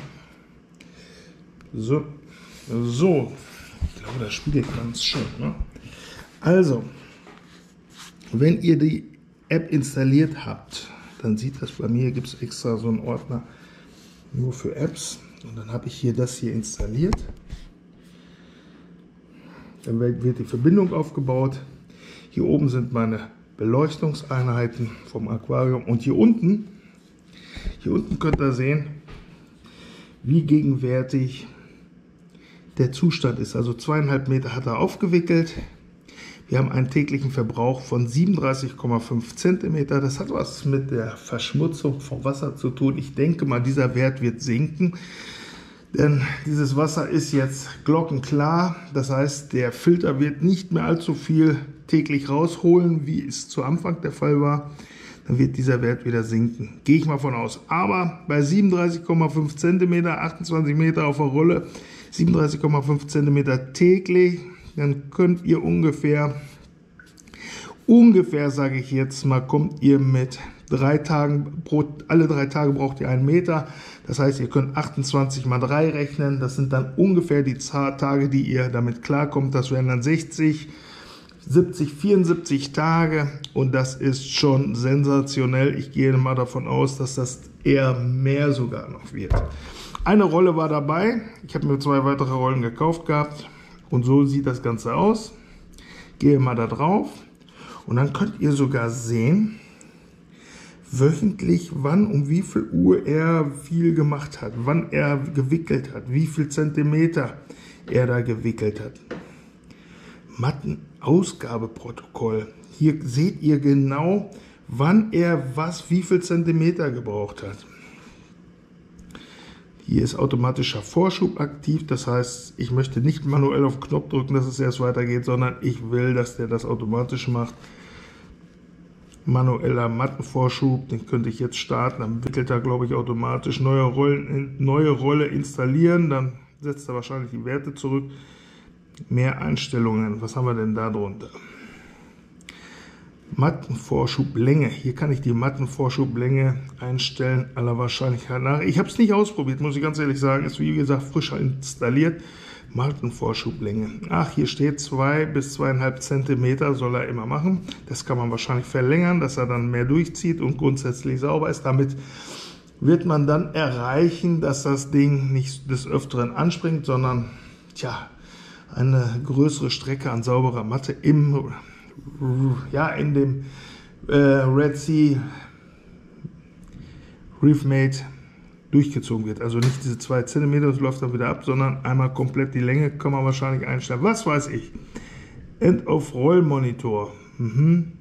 So. So, ich glaube, das spiegelt ganz schön, ne? Also, wenn ihr die App installiert habt, dann sieht das bei mir, gibt es extra so einen Ordner nur für Apps. Und dann habe ich hier das hier installiert. Dann wird die Verbindung aufgebaut. Hier oben sind meine Beleuchtungseinheiten vom Aquarium. Und hier unten, hier unten könnt ihr sehen, wie gegenwärtig der Zustand ist. Also zweieinhalb Meter hat er aufgewickelt. Wir haben einen täglichen Verbrauch von siebenunddreißig Komma fünf Zentimeter. Das hat was mit der Verschmutzung vom Wasser zu tun. Ich denke mal, dieser Wert wird sinken. Denn dieses Wasser ist jetzt glockenklar, das heißt, der Filter wird nicht mehr allzu viel täglich rausholen, wie es zu Anfang der Fall war. Dann wird dieser Wert wieder sinken, gehe ich mal von aus. Aber bei siebenunddreißig Komma fünf Zentimeter, achtundzwanzig Meter auf der Rolle, siebenunddreißig Komma fünf Zentimeter täglich, dann könnt ihr ungefähr, ungefähr sage ich jetzt mal, kommt ihr mit drei Tagen, pro, alle drei Tage braucht ihr einen Meter. Das heißt, ihr könnt achtundzwanzig mal drei rechnen. Das sind dann ungefähr die Tage, die ihr damit klarkommt. Das wären dann sechzig, siebzig, vierundsiebzig Tage und das ist schon sensationell. Ich gehe mal davon aus, dass das eher mehr sogar noch wird. Eine Rolle war dabei. Ich habe mir zwei weitere Rollen gekauft gehabt und so sieht das Ganze aus. Gehe mal da drauf und dann könnt ihr sogar sehen, wöchentlich wann um wie viel Uhr er viel gemacht hat, wann er gewickelt hat, wie viel Zentimeter er da gewickelt hat. Mattenausgabeprotokoll. Hier seht ihr genau, wann er was, wie viel Zentimeter gebraucht hat. Hier ist automatischer Vorschub aktiv, das heißt, ich möchte nicht manuell auf den Knopf drücken, dass es erst weitergeht, sondern ich will, dass der das automatisch macht. Manueller Mattenvorschub, den könnte ich jetzt starten, dann wickelt er, glaube ich, automatisch neue Rollen, neue Rolle installieren, dann setzt er wahrscheinlich die Werte zurück. Mehr Einstellungen, was haben wir denn da drunter? Mattenvorschublänge, hier kann ich die Mattenvorschublänge einstellen, aller Wahrscheinlichkeit nach. Ich habe es nicht ausprobiert, muss ich ganz ehrlich sagen, ist wie gesagt frisch installiert. Mattenvorschublänge, ach hier steht zwei bis zwei Komma fünf Zentimeter soll er immer machen. Das kann man wahrscheinlich verlängern, dass er dann mehr durchzieht und grundsätzlich sauber ist. Damit wird man dann erreichen, dass das Ding nicht des Öfteren anspringt, sondern tja, eine größere Strecke an sauberer Matte im, ja, in dem äh, Red Sea Reefmat durchgezogen wird. Also nicht diese zwei Zentimeter, das läuft dann wieder ab, sondern einmal komplett die Länge kann man wahrscheinlich einstellen. Was weiß ich? End of Rollmonitor. Mhm.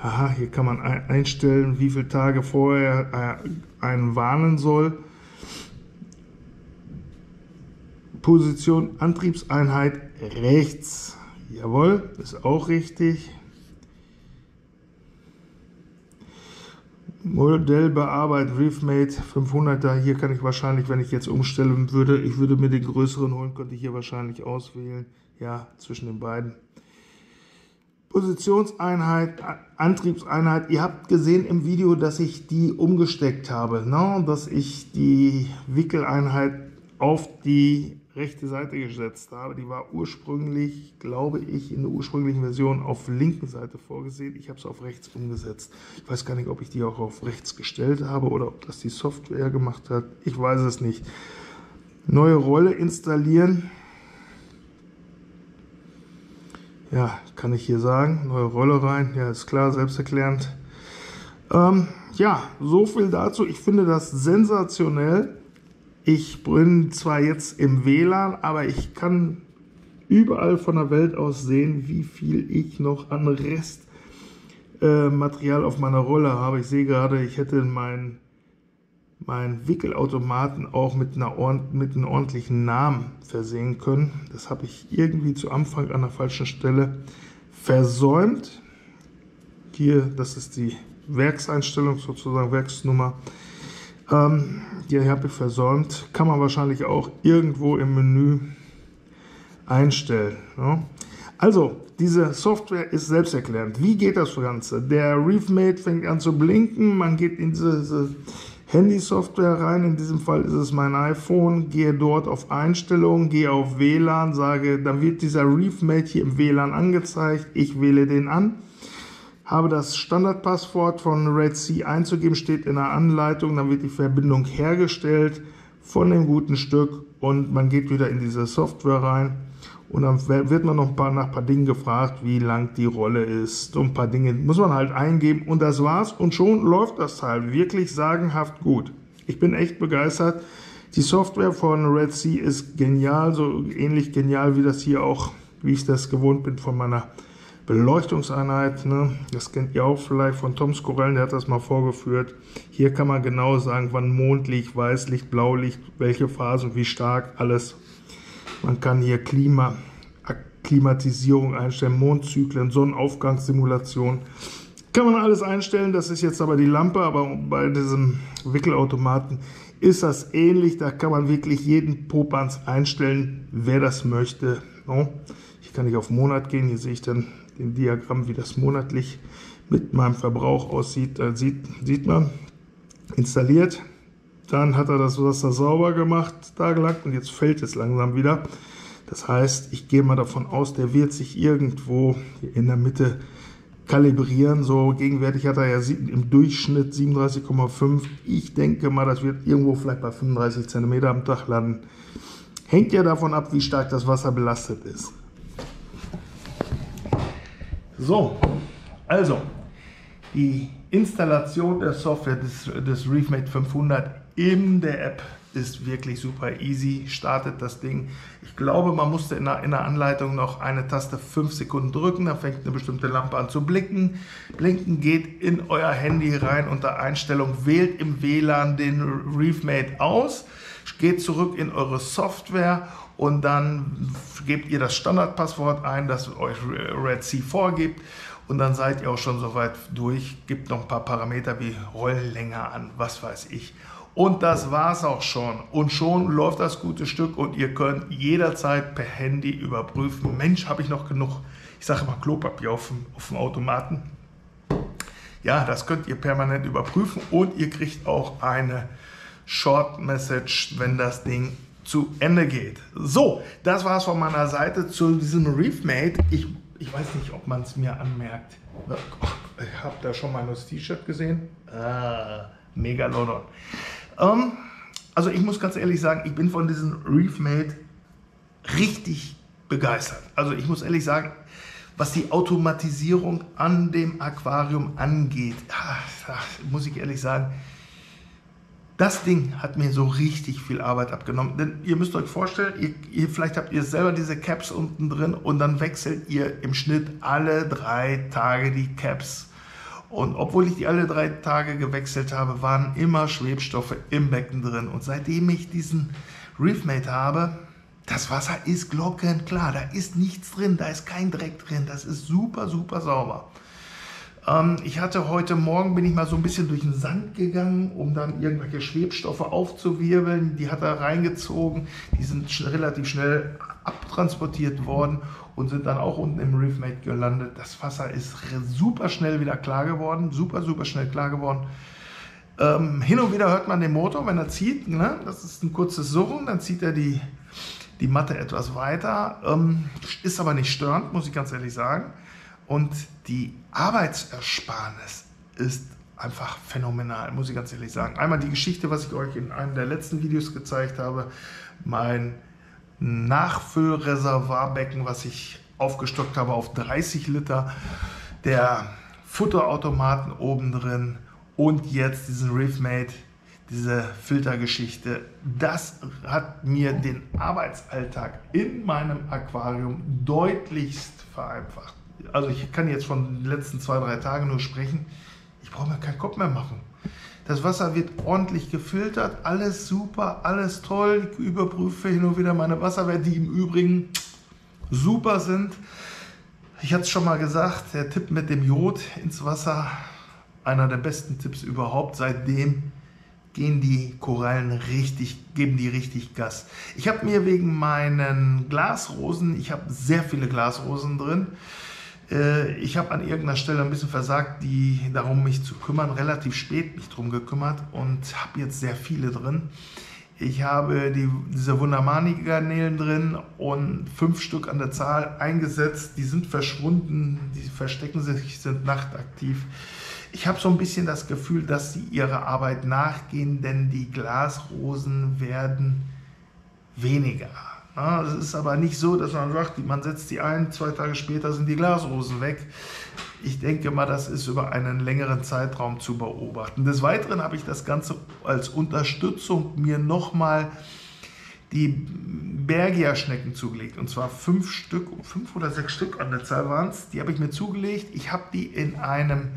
Aha, hier kann man einstellen, wie viele Tage vorher äh, einen warnen soll. Position, Antriebseinheit rechts. Jawohl, ist auch richtig. Modell bearbeiten, Reefmat fünfhunderter. Hier kann ich wahrscheinlich, wenn ich jetzt umstellen würde, ich würde mir den größeren holen, könnte ich hier wahrscheinlich auswählen. Ja, zwischen den beiden. Positionseinheit, Antriebseinheit. Ihr habt gesehen im Video, dass ich die umgesteckt habe, ne? Dass ich die Wickeleinheit auf die rechte Seite gesetzt habe. Die war ursprünglich, glaube ich, in der ursprünglichen Version auf linken Seite vorgesehen. Ich habe es auf rechts umgesetzt. Ich weiß gar nicht, ob ich die auch auf rechts gestellt habe oder ob das die Software gemacht hat. Ich weiß es nicht. Neue Rolle installieren. Ja, kann ich hier sagen. Neue Rolle rein. Ja, ist klar, selbsterklärend. Ähm, ja, so viel dazu. Ich finde das sensationell. Ich bin zwar jetzt im W L A N, aber ich kann überall von der Welt aus sehen, wie viel ich noch an Restmaterial äh, auf meiner Rolle habe. Ich sehe gerade, ich hätte meinen mein Wickelautomaten auch mit, einer mit einem ordentlichen Namen versehen können. Das habe ich irgendwie zu Anfang an der falschen Stelle versäumt. Hier, das ist die Werkseinstellung, sozusagen Werksnummer. Ähm, die habe ich versäumt, kann man wahrscheinlich auch irgendwo im Menü einstellen. Ja. Also, diese Software ist selbsterklärend. Wie geht das Ganze? Der Reefmat fängt an zu blinken, man geht in diese, diese Handy-Software rein, in diesem Fall ist es mein iPhone, gehe dort auf Einstellungen, gehe auf W L A N, sage, dann wird dieser Reefmat hier im W L A N angezeigt, ich wähle den an. Habe das Standardpasswort von Red Sea einzugeben, steht in der Anleitung, dann wird die Verbindung hergestellt von dem guten Stück und man geht wieder in diese Software rein und dann wird man noch ein paar, nach ein paar Dingen gefragt, wie lang die Rolle ist und ein paar Dinge muss man halt eingeben und das war's und schon läuft das Teil wirklich sagenhaft gut. Ich bin echt begeistert. Die Software von Red Sea ist genial, so ähnlich genial wie das hier auch, wie ich das gewohnt bin von meiner Beleuchtungseinheit, ne? Das kennt ihr auch vielleicht von Toms Korallen, der hat das mal vorgeführt. Hier kann man genau sagen, wann Mondlicht, Weißlicht, Blaulicht, welche Phasen, wie stark, alles. Man kann hier Klima, Klimatisierung einstellen, Mondzyklen, Sonnenaufgangssimulation. Kann man alles einstellen, das ist jetzt aber die Lampe, aber bei diesem Wickelautomaten ist das ähnlich. Da kann man wirklich jeden Popanz einstellen, wer das möchte. No? Ich kann nicht auf Monat gehen, hier sehe ich dann im Diagramm, wie das monatlich mit meinem Verbrauch aussieht. Da sieht, sieht man, installiert, dann hat er das Wasser sauber gemacht, tagelang, und jetzt fällt es langsam wieder. Das heißt, ich gehe mal davon aus, der wird sich irgendwo in der Mitte kalibrieren. So gegenwärtig hat er ja im Durchschnitt siebenunddreißig Komma fünf. Ich denke mal, das wird irgendwo vielleicht bei fünfunddreißig Zentimeter am Tag landen. Hängt ja davon ab, wie stark das Wasser belastet ist. So, also die Installation der Software des, des Reefmat fünfhundert in der App ist wirklich super easy, startet das Ding. Ich glaube, man musste in der, in der Anleitung noch eine Taste fünf Sekunden drücken, dann fängt eine bestimmte Lampe an zu blinken. Blinken geht in euer Handy rein, unter Einstellung wählt im W LAN den Reefmat aus, geht zurück in eure Software und dann gebt ihr das Standardpasswort ein, das euch Red Sea vorgibt. Und dann seid ihr auch schon soweit durch, gibt noch ein paar Parameter wie Rollenlänge an, was weiß ich. Und das war's auch schon. Und schon läuft das gute Stück und ihr könnt jederzeit per Handy überprüfen, Mensch, habe ich noch genug, ich sage mal Klopapier auf dem, auf dem Automaten. Ja, das könnt ihr permanent überprüfen und ihr kriegt auch eine Short Message, wenn das Ding zu Ende geht. So, das war's von meiner Seite zu diesem Reefmat. Ich Ich weiß nicht, ob man es mir anmerkt. Ich habe da schon mal das T-Shirt gesehen. Ah, Megalodon. Ähm, also ich muss ganz ehrlich sagen, ich bin von diesem Reefmat richtig begeistert. Also ich muss ehrlich sagen, was die Automatisierung an dem Aquarium angeht, ach, ach, muss ich ehrlich sagen, das Ding hat mir so richtig viel Arbeit abgenommen, denn ihr müsst euch vorstellen, ihr, ihr, vielleicht habt ihr selber diese Caps unten drin und dann wechselt ihr im Schnitt alle drei Tage die Caps. Und obwohl ich die alle drei Tage gewechselt habe, waren immer Schwebstoffe im Becken drin. Und seitdem ich diesen Reefmat habe, das Wasser ist glockenklar, da ist nichts drin, da ist kein Dreck drin, das ist super, super sauber. Ich hatte heute Morgen, bin ich mal so ein bisschen durch den Sand gegangen, um dann irgendwelche Schwebstoffe aufzuwirbeln. Die hat er reingezogen, die sind sch- relativ schnell abtransportiert worden und sind dann auch unten im Reefmat gelandet. Das Wasser ist super schnell wieder klar geworden, super, super schnell klar geworden. Ähm, hin und wieder hört man den Motor, wenn er zieht, ne? Das ist ein kurzes Surren, dann zieht er die, die Matte etwas weiter. Ähm, ist aber nicht störend, muss ich ganz ehrlich sagen. Und die Arbeitsersparnis ist einfach phänomenal, muss ich ganz ehrlich sagen. Einmal die Geschichte, was ich euch in einem der letzten Videos gezeigt habe. Mein Nachfüllreservoirbecken, was ich aufgestockt habe auf dreißig Liter. Der Futterautomaten oben drin und jetzt diesen Reefmat, diese Filtergeschichte. Das hat mir den Arbeitsalltag in meinem Aquarium deutlichst vereinfacht. Also ich kann jetzt von den letzten zwei, drei Tagen nur sprechen, ich brauche mir keinen Kopf mehr machen. Das Wasser wird ordentlich gefiltert, alles super, alles toll. Ich überprüfe hin und wieder meine Wasserwerte, die im Übrigen super sind. Ich hatte es schon mal gesagt, der Tipp mit dem Jod ins Wasser, einer der besten Tipps überhaupt. Seitdem gehen die Korallen richtig, geben die richtig Gas. Ich habe mir wegen meinen Glasrosen, ich habe sehr viele Glasrosen drin, ich habe an irgendeiner Stelle ein bisschen versagt, die darum mich zu kümmern, relativ spät mich drum gekümmert und habe jetzt sehr viele drin. Ich habe die, diese Wundermani-Garnelen drin und fünf Stück an der Zahl eingesetzt. Die sind verschwunden, die verstecken sich, sind nachtaktiv. Ich habe so ein bisschen das Gefühl, dass sie ihrer Arbeit nachgehen, denn die Glasrosen werden weniger. Ja, es ist aber nicht so, dass man sagt, man setzt die ein, zwei Tage später sind die Glasrosen weg. Ich denke mal, das ist über einen längeren Zeitraum zu beobachten. Des Weiteren habe ich das Ganze als Unterstützung mir nochmal die Berghia-Schnecken zugelegt. Und zwar fünf Stück, fünf oder sechs Stück an der Zahl waren es. Die habe ich mir zugelegt. Ich habe die in einem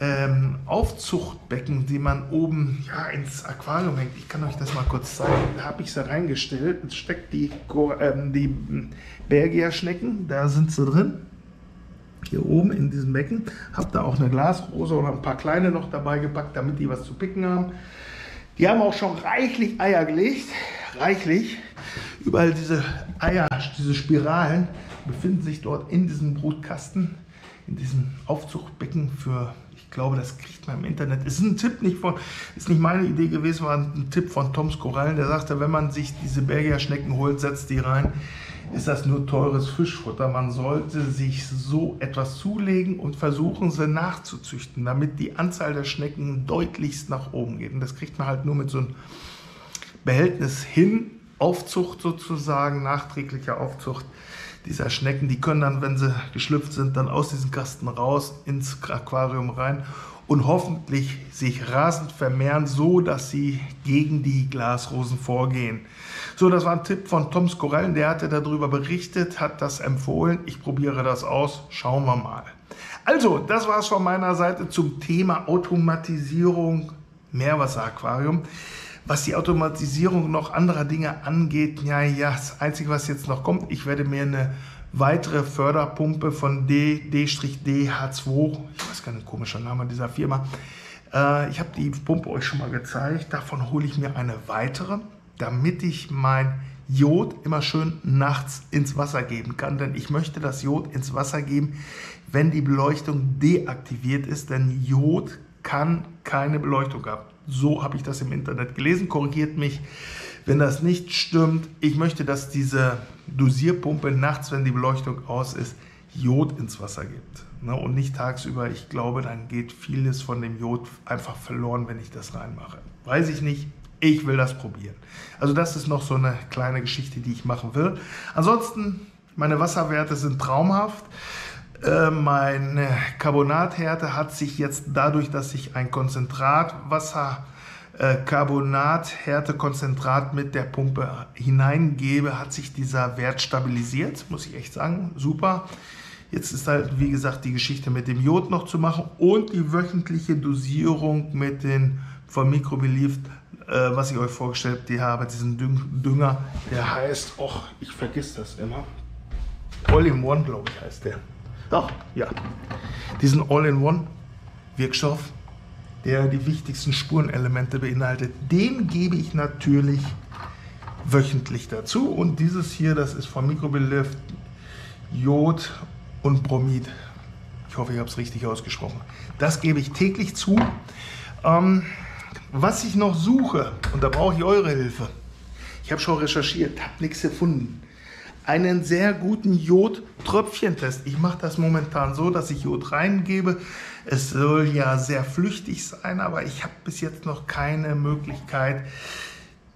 ähm, Aufzuchtbecken, die man oben ja, ins Aquarium hängt. Ich kann euch das mal kurz zeigen. Da habe ich sie reingestellt und steckt die, ähm, die Berghia-Schnecken. Da sind sie drin. Hier oben in diesem Becken. Habe da auch eine Glasrose oder ein paar kleine noch dabei gepackt, damit die was zu picken haben. Die haben auch schon reichlich Eier gelegt. Reichlich. Überall diese Eier, diese Spiralen befinden sich dort in diesem Brutkasten, in diesem Aufzuchtbecken für, ich glaube, das kriegt man im Internet. Ist ein Tipp, nicht von, ist nicht meine Idee gewesen, war ein Tipp von Toms Korallen, der sagte, wenn man sich diese Berghia-Schnecken holt, setzt die rein, ist das nur teures Fischfutter. Man sollte sich so etwas zulegen und versuchen, sie nachzuzüchten, damit die Anzahl der Schnecken deutlichst nach oben geht. Und das kriegt man halt nur mit so einem Behältnis hin, Aufzucht sozusagen, nachträglicher Aufzucht dieser Schnecken. Die können dann, wenn sie geschlüpft sind, dann aus diesem Kasten raus ins Aquarium rein und hoffentlich sich rasend vermehren, so dass sie gegen die Glasrosen vorgehen. So, das war ein Tipp von Toms Korallen, der hatte darüber berichtet, hat das empfohlen. Ich probiere das aus, schauen wir mal. Also, das war es von meiner Seite zum Thema Automatisierung Meerwasseraquarium. Was die Automatisierung noch anderer Dinge angeht, ja, ja, das Einzige, was jetzt noch kommt, ich werde mir eine weitere Förderpumpe von D D D H zwei, ich weiß gar nicht, komischer Name dieser Firma, äh, ich habe die Pumpe euch schon mal gezeigt, davon hole ich mir eine weitere, damit ich mein Jod immer schön nachts ins Wasser geben kann, denn ich möchte das Jod ins Wasser geben, wenn die Beleuchtung deaktiviert ist, denn Jod kann keine Beleuchtung haben. So habe ich das im Internet gelesen, korrigiert mich, wenn das nicht stimmt. Ich möchte, dass diese Dosierpumpe nachts, wenn die Beleuchtung aus ist, Jod ins Wasser gibt, ne? Und nicht tagsüber. Ich glaube, dann geht vieles von dem Jod einfach verloren, wenn ich das reinmache. Weiß ich nicht, ich will das probieren. Also das ist noch so eine kleine Geschichte, die ich machen will. Ansonsten, meine Wasserwerte sind traumhaft. Meine Karbonathärte hat sich jetzt dadurch, dass ich ein Konzentrat, Wasser, äh, Karbonathärtekonzentrat mit der Pumpe hineingebe, hat sich dieser Wert stabilisiert, muss ich echt sagen, super. Jetzt ist halt, wie gesagt, die Geschichte mit dem Jod noch zu machen und die wöchentliche Dosierung mit den von Microbe-Lift, äh, was ich euch vorgestellt habe, diesen Dünger, der heißt, och, ich vergiss das immer, All-in-One, glaube ich, heißt der. Doch, ja, diesen All-in-One-Wirkstoff, der die wichtigsten Spurenelemente beinhaltet, den gebe ich natürlich wöchentlich dazu. Und dieses hier, das ist von Microbe-Lift, Jod und Bromid. Ich hoffe, ich habe es richtig ausgesprochen. Das gebe ich täglich zu. Ähm, was ich noch suche, und da brauche ich eure Hilfe. Ich habe schon recherchiert, habe nichts gefunden. Einen sehr guten Jod-Tröpfchentest. Ich mache das momentan so, dass ich Jod reingebe. Es soll ja sehr flüchtig sein, aber ich habe bis jetzt noch keine Möglichkeit,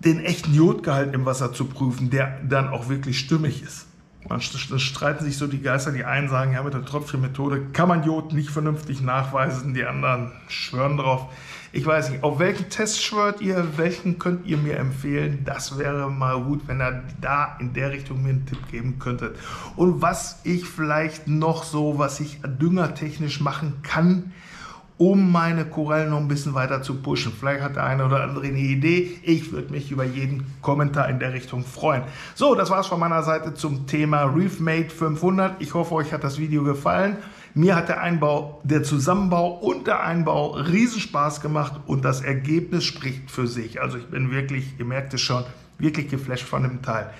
den echten Jodgehalt im Wasser zu prüfen, der dann auch wirklich stimmig ist. Man streiten sich so die Geister, die einen sagen, ja, mit der Tröpfchenmethode kann man Jod nicht vernünftig nachweisen, die anderen schwören drauf. Ich weiß nicht, auf welchen Test schwört ihr, welchen könnt ihr mir empfehlen? Das wäre mal gut, wenn ihr da in der Richtung mir einen Tipp geben könntet. Und was ich vielleicht noch so, was ich düngertechnisch machen kann, um meine Korallen noch ein bisschen weiter zu pushen. Vielleicht hat der eine oder andere eine Idee. Ich würde mich über jeden Kommentar in der Richtung freuen. So, das war's von meiner Seite zum Thema Reefmat fünfhundert. Ich hoffe, euch hat das Video gefallen. Mir hat der Einbau, der Zusammenbau und der Einbau riesen Spaß gemacht und das Ergebnis spricht für sich. Also ich bin wirklich, ihr merkt es schon, wirklich geflasht von dem Teil.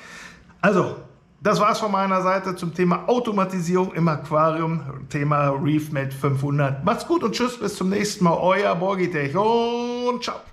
Also, das war's von meiner Seite zum Thema Automatisierung im Aquarium, Thema Reefmat fünfhundert. Macht's gut und tschüss, bis zum nächsten Mal, euer Borgitech und ciao.